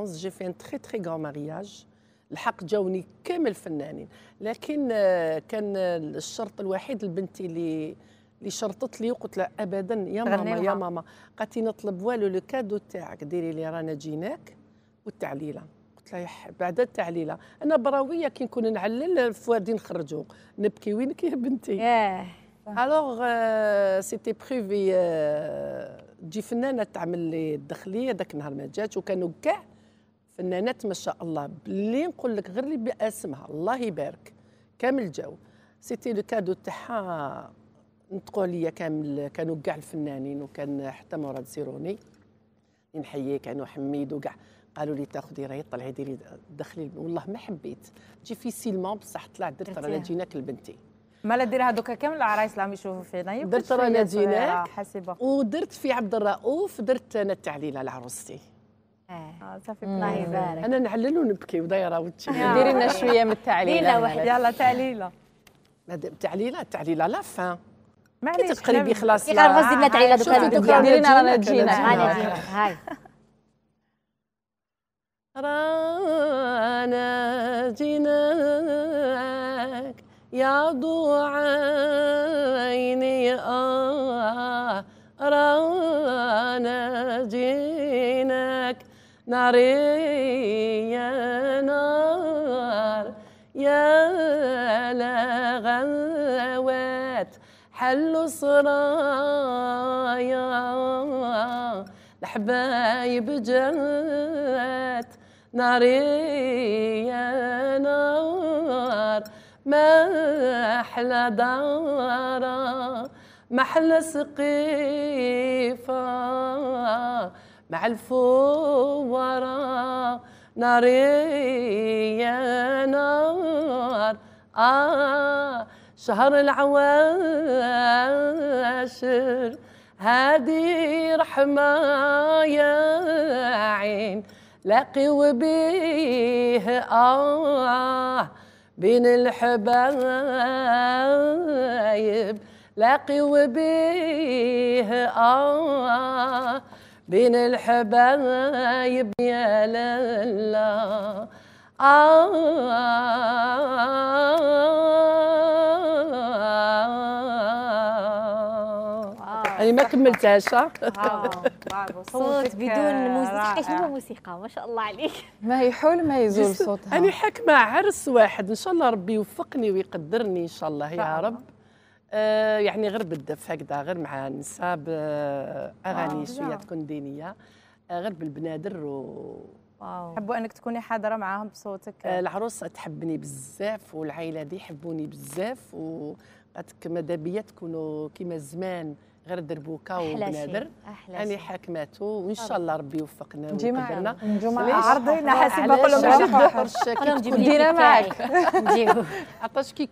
2011، جي في ان تري تري غون مارياج، الحق جاوني كامل فنانين، لكن كان الشرط الوحيد لبنتي اللي شرطت لي وقلت لها ابدا يا ماما قالت لي نطلب والو، لو كادو تاعك ديري لي رانا جيناك والتعليله. قلت لها بعد التعليله انا براويه كي نكون نعلل فوادي نخرجو، نبكي وينك يا بنتي؟ ياه الوغ سيتي بريفي تجي فنانه تعمل لي الدخليه، ذاك النهار ما جاتش، وكانوا كاع فنانات ما شاء الله، باللي نقول لك غير اللي باسمها الله يبارك كامل جاو، سيتي لو كادو تاعها نطقوا ليا كامل، كانوا كاع الفنانين، وكان حتى مراد سيروني نحييه، كانوا حميد وكاع، قالوا لي تاخذي راهي طلعي ديري دخلي، والله ما حبيت، جي في سيلمون بصح طلع درت رانا جيناك لبنتي. مالا دير هذوك كامل العرايس اللي راهم يشوفوا فينا، درت رانا جيناك حسيبه، ودرت في عبد الرؤوف، درت انا التعليله لعروستي. صافي الله يبارك. انا نعلل ونبكي ودايره وتشي. ديري لنا شويه من التعليله. ليله واحده يلا تعليله. تعليله لا فان. معليش تقريبي خلاص. كي غنغزي لنا تعليله دوكا. ديري لنا رانا جينا. هاي. رانا جيناك يا ضوء عيني، رانا جيناك ناري يا نار يا لغوات حلوا صرايا الحبايب جات، ناري يا نار ما أحلى دارا ما أحلى سقيفة مع الفورة، ناري يا نار شهر العواشر هادي رحمة يا عين لقيوا بيه بين الحبايب لقي وبيه بين الحبايب يا لله أنا ما كملتهاش. برافو، صوت بدون موسيقى، حتى موسيقى ما شاء الله عليك، ما يحول ما يزول صوتها. أنا حاكمة عرس واحد، إن شاء الله ربي يوفقني ويقدرني إن شاء الله يا رب. يعني غير بالدف هكذا، غير مع نساب أغاني شوية تكون دينية، غير بالبنادر حبوا أنك تكوني حاضرة معاهم بصوتك. العروسة تحبني بزاف والعائلة دي يحبوني بزاف، وقاتك ماذا بيا تكونوا كيما زمان غير دربوكا وبنادر. أنا حاكماتو وإن شاء الله ربي يوفقنا ويقدرنا. نجيو معاك عرضينا، حاسين باقول لهم علاش دينا معاك نجيو. عطاش كي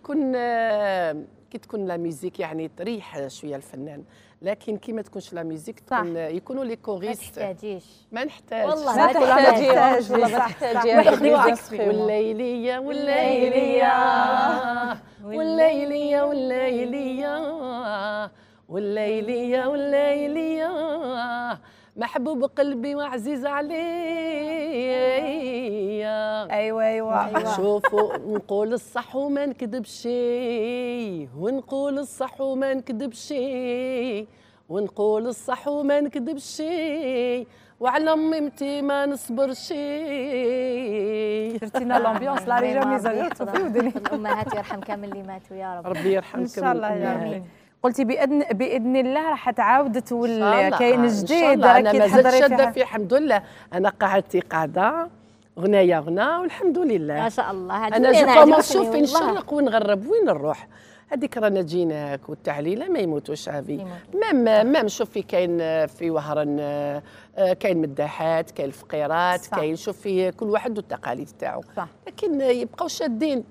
تكون لا ميوزيك يعني تريح شويه الفنان، لكن كي ما تكونش لا ميوزيك تكون يكونوا لي كوريست. ما نحتاجش والله ما تحتاجي والليلية محبوب قلبي وعزيز عليا. ايوا شوفوا نقول الصح وما نكذبش، ونقول الصح وما نكذبش، ونقول الصح وما نكذبش، وعلى ميمتي ما نصبرش. درتينا لامبيونس لا ريجا ميزانيتو في ودني. الامهات يرحم كامل اللي ماتوا يا رب. ربي يرحمكم ان شاء الله يا رب. قلتي باذن الله راح تعاود تولي كاين جديد. انا مازال شاده في الحمد لله، انا قعدتي قاعده غنايه غنى والحمد لله ما شاء الله. انا جو شوف نشرق ونغرب وين نروح، هذيك رانا جيناك والتعليله ما يموتوش عافي. مام شوفي كاين في وهران، كاين مداحات، كاين الفقيرات، كاين شوفي كل واحد والتقاليد تاعو، لكن يبقاو شادين.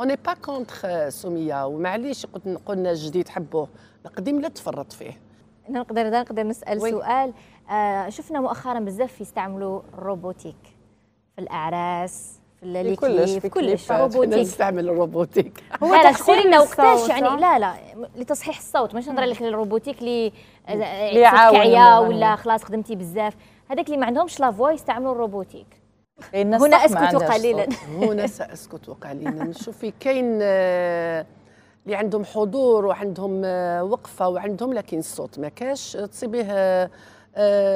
أنا با كونتخ سميه، ومعليش قلنا جديد حبوه، القديم لا تفرط فيه. أنا نقدر نسأل سؤال. شفنا مؤخرا بزاف يستعملوا الروبوتيك في الأعراس، في كلش، في كلش روبوتيك. نستعمل الروبوتيك. هو تحسير لنا وقتاش يعني؟ لا لتصحيح الصوت، مش نهضر لك الروبوتيك اللي كعيا ولا خلاص خدمتي بزاف، هذاك اللي ما عندهمش لافوا يستعملوا الروبوتيك. هنا اسكت قليلا. هنا ساسكت قليلا. شوفي كاين اللي عندهم حضور وعندهم وقفه وعندهم، لكن الصوت ما كاش تصيبيه.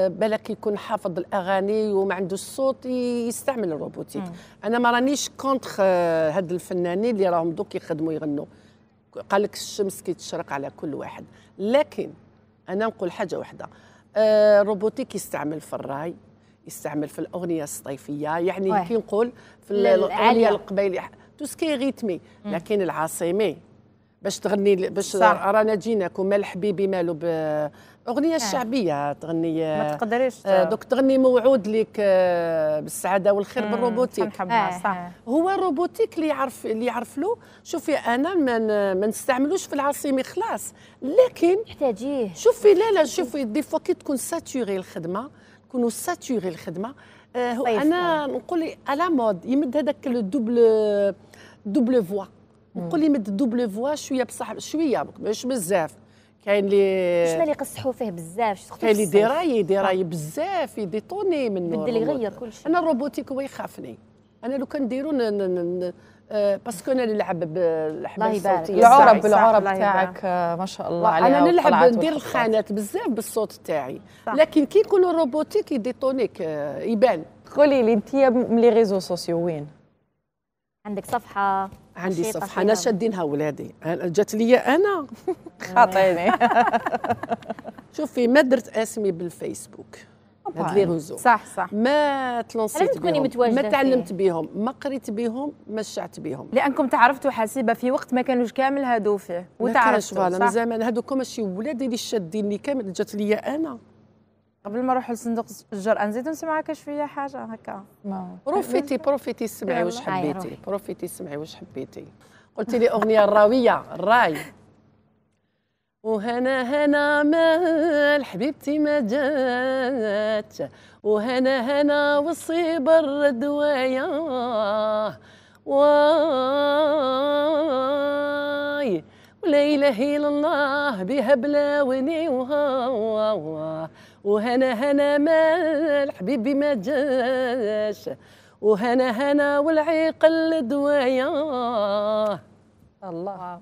بالك يكون حافظ الاغاني وما عندوش الصوت يستعمل الروبوتيك. انا ما رانيش كونتخ هاد الفنانين اللي راهم دوك يخدموا يغنوا، قال لك الشمس كي تشرق على كل واحد، لكن انا نقول حاجه واحده. الروبوتيك يستعمل في الراي، يستعمل في الاغنيه الصيفيه، يعني كي نقول في الاغنيه القبيليه توسكي ريتمي، لكن العاصمي باش تغني باش رانا جيناك. ومال حبيبي مالو باغنيه شعبيه تغني، ما تقدريش دوك تغني موعود لك بالسعاده والخير بالروبوتيك. صح، هو الروبوتيك اللي يعرف له. شوفي انا ما نستعملوش في العاصمي خلاص، لكن تحتاجيه. شوفي لا شوفي دي فوا كي تكون ساتوري الخدمه، كونوا ساتوري الخدمه. انا نقول لي على مود يمد هذاك الدوبل فوا، نقول لي يمد الدوبل فوا شويه، بصح شويه مش بزاف. كاين اللي شنو اللي يقصحوا فيه بزاف، كاين اللي دي راي بزاف يديطوني منه، بدل يغير كل شيء. انا الروبوتيك هو يخافني، انا لو كان نديرو باسكو انا نلعب بالحبال الصوتيه. العرب تاعك ما شاء الله عليها، انا نلعب ندير الخانات بزاف بالصوت تاعي، لكن كي يكونوا روبوتيك يديطونيك يبان. قولي لي انت من لي ريزو سوسيو وين عندك صفحه؟ عندي صفحه انا شادينها ولادي، جات لي انا خاطيني. شوفي ما درت اسمي بالفيسبوك، هاد لي ريزو صح ما تلونسيت بيهم، ما تعلمت بيهم، ما قريت بيهم، ما شعت بيهم، لانكم تعرفتوا حاسبه في وقت ما كانوش كامل هادو فيه وتعرفتوا. من زمان هادوك ماشي ولادي اللي شاديني كامل، جات لي انا. قبل ما نروحوا لصندوق الجرأة نزيدو نسمعك شويه حاجه هكا. بروفيتي سمعي واش حبيتي، قلتي لي اغنيه الراويه الراي. وهنا مال حبيبتي ما جات، وهنا وصيب الردوايا، واي لا إله إلا الله بها بلاوني وهنا هنا مال حبيبي ما جاش وهنا هنا والعقل دوايا. الله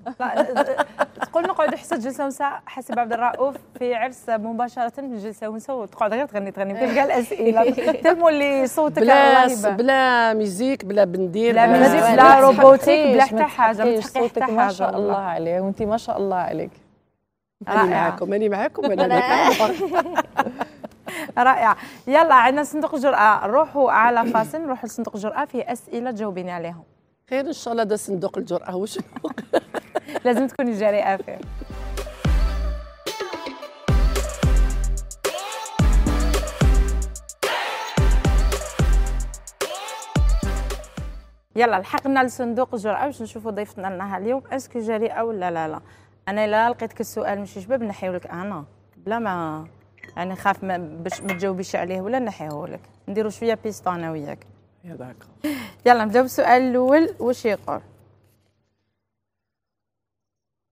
تقول نقعد حصة جلسة ونسا حسب عبد الرؤوف في عرس مباشرة من جلسة ونسا وتقعد غير تغني تلقى الأسئلة تمولي صوتك رهيب بلا ميزيك بلا بندير بلا ميزيك بلا روبوتيك بلا حتى حاجة ما تحقيش صوتك ما شاء الله عليه وأنت ما شاء الله عليك. أنا معاكم رائعة. يلا عندنا صندوق الجرأة نروحوا على فاصل نروحوا لصندوق الجرأة فيه أسئلة تجاوبيني عليهم. خير إن شاء الله ده صندوق الجرأة وشنو لازم تكوني جريئة فيه. يلا لحقنا لصندوق الجرأة باش نشوفوا ضيفتنا لنا اليوم اسكو جريئة ولا لا. لا أنا لا لقيتك السؤال مش شباب نحيولك أنا بلا ما يعني خاف باش ما تجاوبيش عليه ولا نحيهولك نديرو شوية بيسطو أنا وياك. يلا نبداو بالسؤال الاول واش يقول.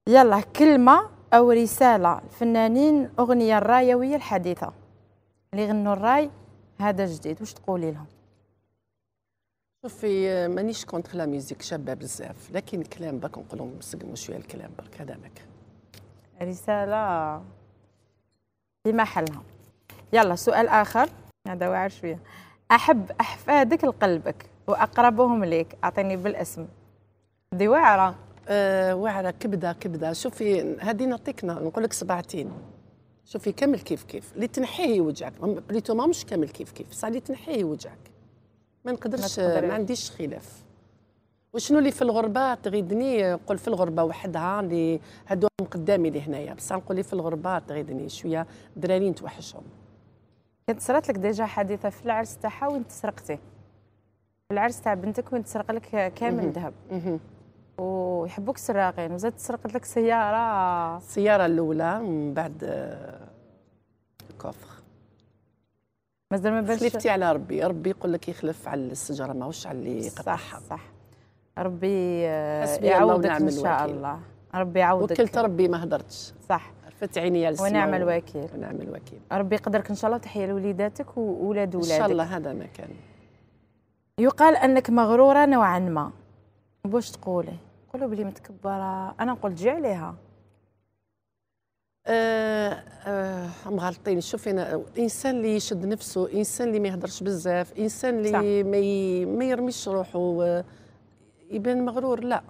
يلا كلمه او رساله الفنانين الاغنيه الرايويه الحديثه اللي يغنوا الراي هذا جديد واش تقولي لهم؟ شوفي مانيش كونتر لا ميوزيك شابه بزاف لكن الكلام برك نقولهم نسقموا شويه الكلام برك هذا ماك رساله في محلها. يلا سؤال اخر هذا واعر شويه. أحب أحفادك لقلبك وأقربهم ليك أعطيني بالاسم. دي واعرة واعرة كبدة. شوفي هذه نعطيك نقول لك صباعتين شوفي كامل كيف كيف اللي تنحيه وجعك بليتوما مش كامل كيف كيف بصح اللي تنحيه وجعك ما نقدرش ما عنديش خلاف. وشنو اللي في الغربة تغيدني نقول في الغربة وحدها اللي هادو قدامي لهنايا بصح نقول لي في الغربة تغيدني شوية دراري نتوحشهم. كانت صرات لك ديجا حادثه في العرس تاعها وين تسرقتي في العرس تاع بنتك وين تسرق لك كامل الذهب ويحبوك سراقين وزاد تسرقت لك سياره السياره الاولى من بعد الكوفر مازال ما بالش خلفتي على ربي. ربي يقول لك يخلف على الشجره ماهوش على اللي قطعها. صح ربي يعوضك ان شاء الله. ربي يعوضك وكلت ربي ما هدرتش. صح رفت عيني يا ونعمل وكيل ونعمل وكيل. ربي يقدرك ان شاء الله وتحيا لوليداتك وولاد ولادك ان شاء الله. هذا ما كان. يقال انك مغروره نوعا ما واش تقولي؟ نقولوا بلي متكبره انا نقول تجي عليها. مغالطين. شوفي الانسان اللي يشد نفسه انسان اللي ما يهدرش بزاف انسان اللي ما يرميش روحه يبان مغرور. لا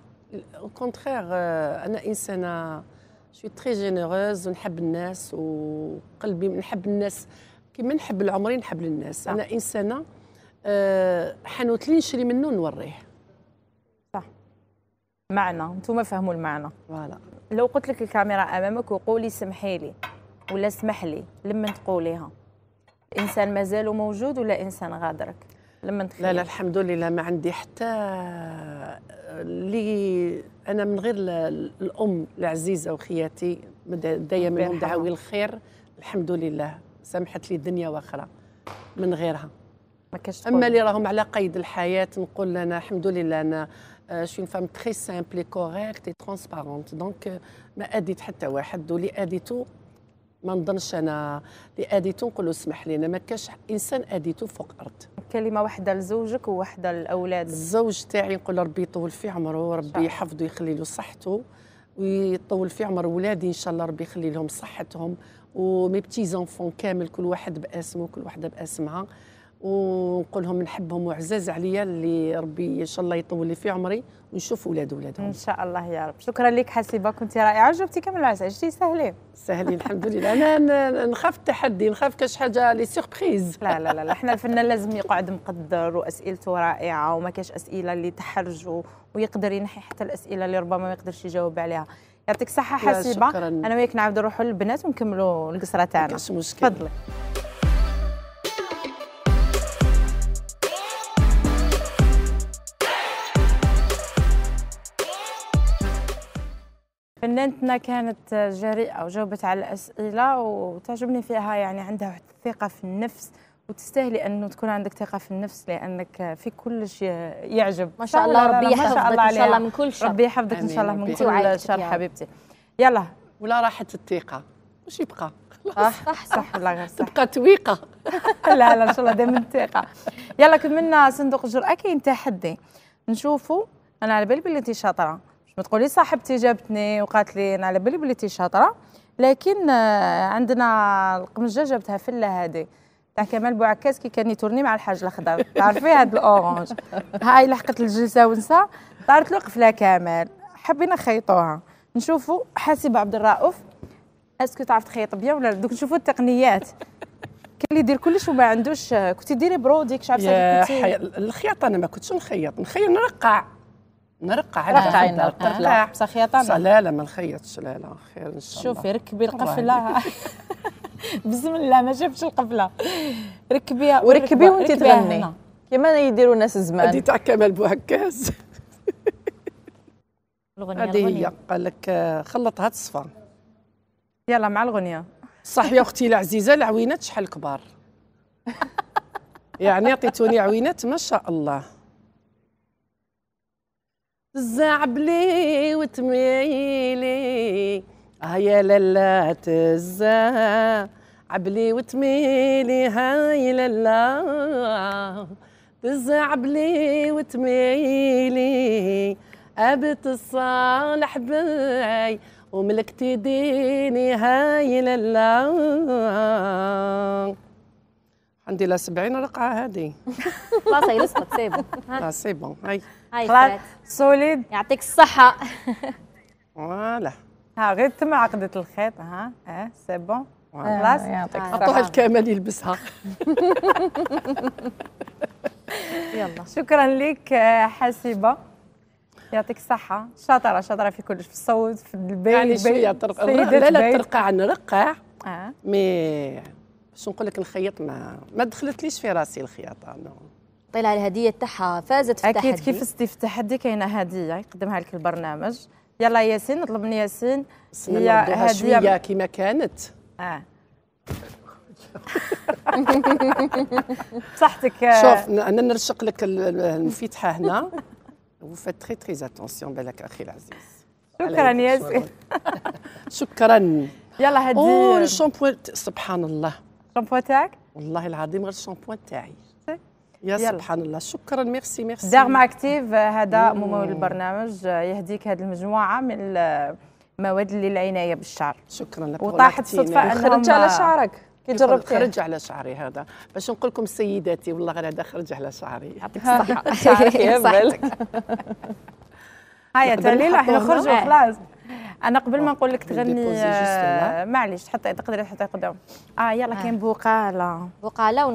او كونترير انا انسانه شوي تري جينيروز ونحب الناس وقلبي نحب الناس كيما نحب العمري نحب للناس. انا انسانه حانوت اللي نشري منه نوريه. صح معنى انتم فهموا المعنى. فوالا لو قلت لك الكاميرا امامك وقولي سمحي لي ولا سمح لي لما تقوليها الانسان مازالو موجود ولا انسان غادرك لما تخلي؟ لا الحمد لله ما عندي حتى اللي أنا من غير الأم العزيزة وخياتي دايما منهم دعاوي الخير الحمد لله سمحت لي دنيا وأخرى من غيرها ما كاش. أما اللي راهم على قيد الحياة نقول أنا الحمد لله أنا شو فام تري سامبل كوريكت اي ترونسبارونت دونك ما أديت حتى واحد واللي أديته ما نظنش أنا اللي أديته نقول له اسمح لي. أنا ما كاش إنسان أديته فوق أرض. كلمة واحدة لزوجك وواحدة لأولادك. الزوج تاعي نقول ربي يطول في عمره ربي يحفظه يخلي له صحته ويطول في عمر ولادي إن شاء الله ربي يخلي لهم صحتهم ومي بتي زونفون كامل كل واحد باسمه وكل واحدة باسمها ونقول لهم نحبهم وعزاز عليا اللي ربي إن شاء الله يطول لي في عمري ونشوف أولاد ولادهم إن شاء الله يا رب. شكرا لك حسيبة كنت رائعة جاوبتي كامل العسل جيتي سهلين الحمد لله. أنا نخاف التحدي نخاف كاش حاجة لي سيربريز. لا احنا الفنان لازم يقعد مقدر وأسئلته رائعة وما كاش أسئلة اللي تحرج ويقدر ينحي حتى الأسئلة اللي ربما ما يقدرش يجاوب عليها. يعطيك الصحة حسيبة. أنا وياك نعاود نروحوا للبنات ونكملوا القصرة تاعنا. ما كاش مشكل تفضلي. فنانتنا كانت جريئة وجاوبت على الأسئلة وتعجبني فيها يعني عندها واحد الثقة في النفس وتستاهلي أنه تكون عندك ثقة في النفس لأنك في كل شيء يعجب. ما شاء الله ربي يحفظك إن شاء الله من كل شر. ربي يحفظك إن شاء الله من كل شر حبيبتي. يلا ولا راحت الثقه واش يبقى؟ صح ولا غير صح؟ تبقى تويقه. لا لا ان شاء الله دائما الثقه. يلا كملنا صندوق الجرأه. كاين تحدي نشوفوا. انا على بالي بلي انت شاطره، باش ما تقولي صاحبتي جابتني وقالت لي انا على بالي بلي انت شاطره، لكن عندنا القمجه جابتها فله هذه تاع كمال بوعكاز كي كان يتورني مع الحاج الاخضر، تعرفي هاد الاورانج هاي لحقت الجلسه ونسا طارت له قفله كامل، حبينا نخيطوها. نشوفوا حاسب عبد الرؤوف اسكو تعرف تخيط بيا ولا دوك نشوفوا التقنيات. كاين اللي يدير كلش وما عندوش. كنتي ديري بروديك شعب ساعه كنتي الخياطه. انا ما كنتش نخيط نرقع على نرقع بصح خياطه. لا لا ما نخيطش، لا لا خير ان شاء الله. شوفي ركبي القفله بسم الله ما جابش القفله، ركبيها وركبي وانت تغني كما يديروا الناس زمان. هذه تاع كمال بوعكاز هذه هي، قال لك خلطها تصفى. يلا مع الغنيه. صح يا اختي العزيزه العوينات شحال كبار، يعني عطيتوني عوينات ما شاء الله. زعبلي وتميلي هيا لالا تزعبلي وتميلي هاي لالا تزعبلي وتميلي أبت الصالح باي وملكتي ديني هاي لالا. عندي لا 70 رقعه هذه. خلاص هي لصقت سي بون. لا سي بون هاي خلاص سوليد يعطيك الصحه. فوالا ها غير تما عقدت الخيط. ها اه سي بون خلاص يعطيك الصحه. عطوها الكامل يلبسها. يلا شكرا لك حسيبه يعطيك الصحة. شاطرة شاطرة في كلش، في الصوت في البيت يعني شوية ترقع. لا لا ترقع نرقع مي باش نقول لك نخيط ما دخلتليش في راسي الخياطة. طلع الهدية تاعها فازت في التحدي. أكيد كيف فزتي في التحدي كاينة هدية يقدمها لك البرنامج. يلا ياسين نطلب من ياسين هي هدية كيما كانت. بصحتك. شوف أنا نرشق لك المفتحة هنا. Vous faites très très attention بالك أخي العزيز. شكرا ياسين. شكرا. يلا هدي. أوه الشامبوان سبحان الله. الشامبوان تاعك؟ والله العظيم غير الشامبوان تاعي. يا سبحان الله شكرا ميرسي ميرسي. دارما أكتيف هذا ممول البرنامج يهديك هذه المجموعة من المواد اللي للعناية بالشعر. شكرا لك. وطاحت صدفة خرج على شعرك. جربت خرج على شعري هذا باش نقول لكم سيداتي والله غير هذا خرج على شعري. يعطيك الصحه. شعرك يهبل. هيا تاليلا حنا خرجوا خلاص. انا قبل ما نقول لك تغني معليش تحطي تقدري تحطي قدام. يلا كاين بقاله بقاله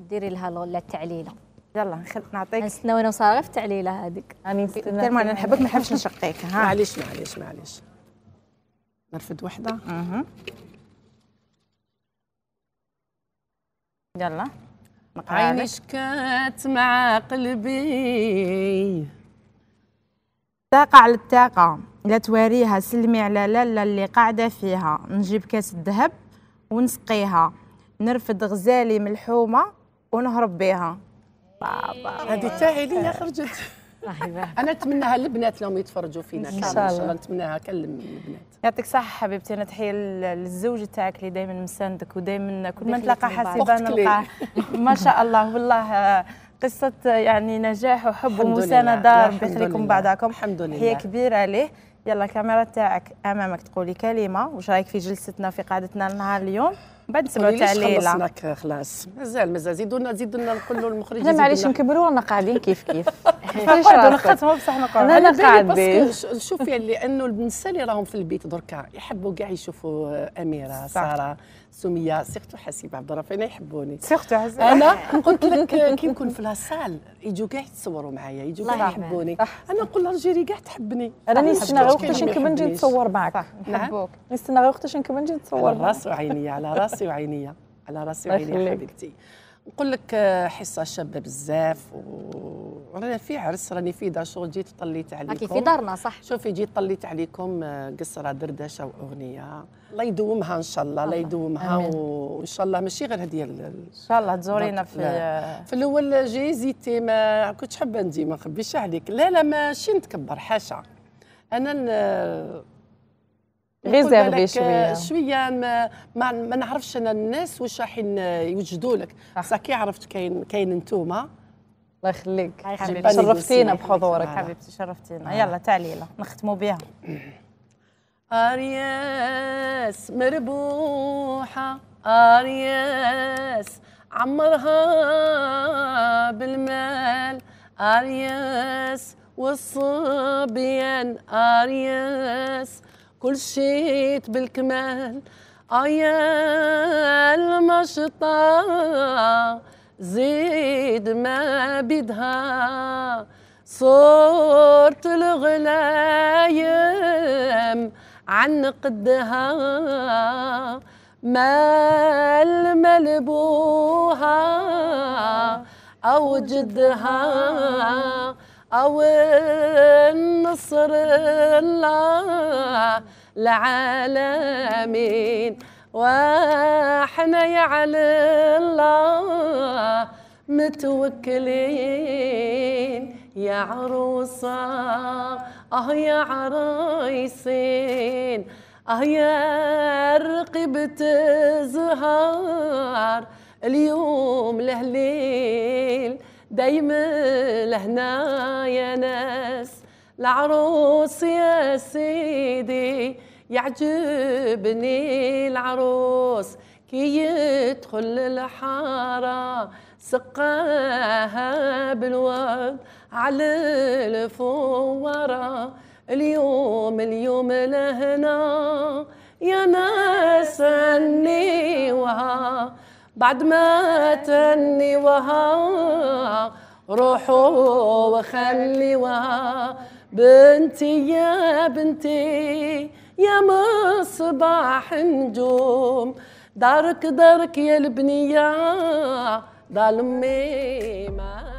ونديري لها التعليله. يلا نعطيك نستناو انا وصغيره في التعليله هذيك. راني نستنى انا نحبك ما نحبش نشقيك. ها معليش معليش معليش نرفد وحده. يلا عيني شكات مع قلبي طاقة على الطاقة لا تواريها سلمي على لالا اللي قاعدة فيها. نجيب كاس الذهب ونسقيها نرفد غزالي ملحومة ونهرب بيها. بابا هذه تاعي ليا خرجت. أنا نتمناها للبنات لهم يتفرجوا فينا إن شاء الله. نتمناها كلم البنات. يعطيك صحة حبيبتي. أنا تحية للزوج تاعك اللي دايما مساندك ودايما كل ما نتلاقى حسيبة نلقاه. ما شاء الله والله قصة يعني نجاح وحب ومساندة. ربي يخليكم بعضكم. الحمد لله هي كبيرة ليه. يلا الكاميرا تاعك أمامك تقولي كلمة. واش رايك في جلستنا في قعدتنا نهار اليوم؟ بعد نسمعوا تاع ليلى خلصناك خلاص. مازال زيدوا لنا نقول له المخرج زيدوا لنا. معليش نكبروا رانا قاعدين كيف كيف. نقعدوا نختموا بصح نقعدوا. انا قاعد شوفي لانه النساء اللي راهم في البيت دركا يحبوا كاع يشوفوا اميره ساره سميه سيرتو حسيب عبد الرؤوف انا يحبوني سيرتو حسيب. انا قلت لك كي نكون في لاصال يجوا كاع يتصوروا معايا يجوا كاع يحبوني. انا نقول الجيري كاع تحبني. انا نستنى غير وقتاش نكمل نجي نتصور معك. نحبوك. نستنى غير وقتاش نكمل نجي نتصور. راس وعيني على راس وعينية على راسي وعينية حبيبتي. نقول لك حصة شابة بزاف ورانا في عرس راني في داشور جيت طليت عليكم. راكي في دارنا صح. شوفي جيت طليت عليكم قصرة دردشة وأغنية. الله يدومها إن شاء الله. الله يدومها وإن شاء الله ماشي غير هدية إن شاء الله تزورينا في الأول جيزيتي ما كنتش حابة ندي ما نخبيش عليك. لا لا ماشي نتكبر حاشا. أنا ريزيرفي شويه شويه ما نعرفش انا الناس واش رايحين يوجدوا لك، بصح كي عرفت كاين انتوما. الله يخليك حبيبتي، شرفتينا بحضورك حبيبتي، شرفتينا. يلا تعليله نختموا بها. ارياس مربوحه ارياس عمرها بالمال، ارياس والصبيان ارياس كل شيء بالكمال. ايا المشطه زيد ما بدها، صورت الغلايم عن قدها، مال ملبوها او جدها أو النصر الله لعالمين. وحنا يا على الله متوكلين، يا عروسة يا عرايسين، يا رقبة الزهار اليوم لهليل، دايما لهنا يا ناس العروس يا سيدي، يعجبني العروس كي يدخل الحارة سقاها بالورد على الفوارة. اليوم لهنا يا ناس هنيوها، بعد ما تنيوها روحوا وخليوها. بنتي يا بنتي يا مصباح نجوم، دارك دارك يا البنية ظلمي ما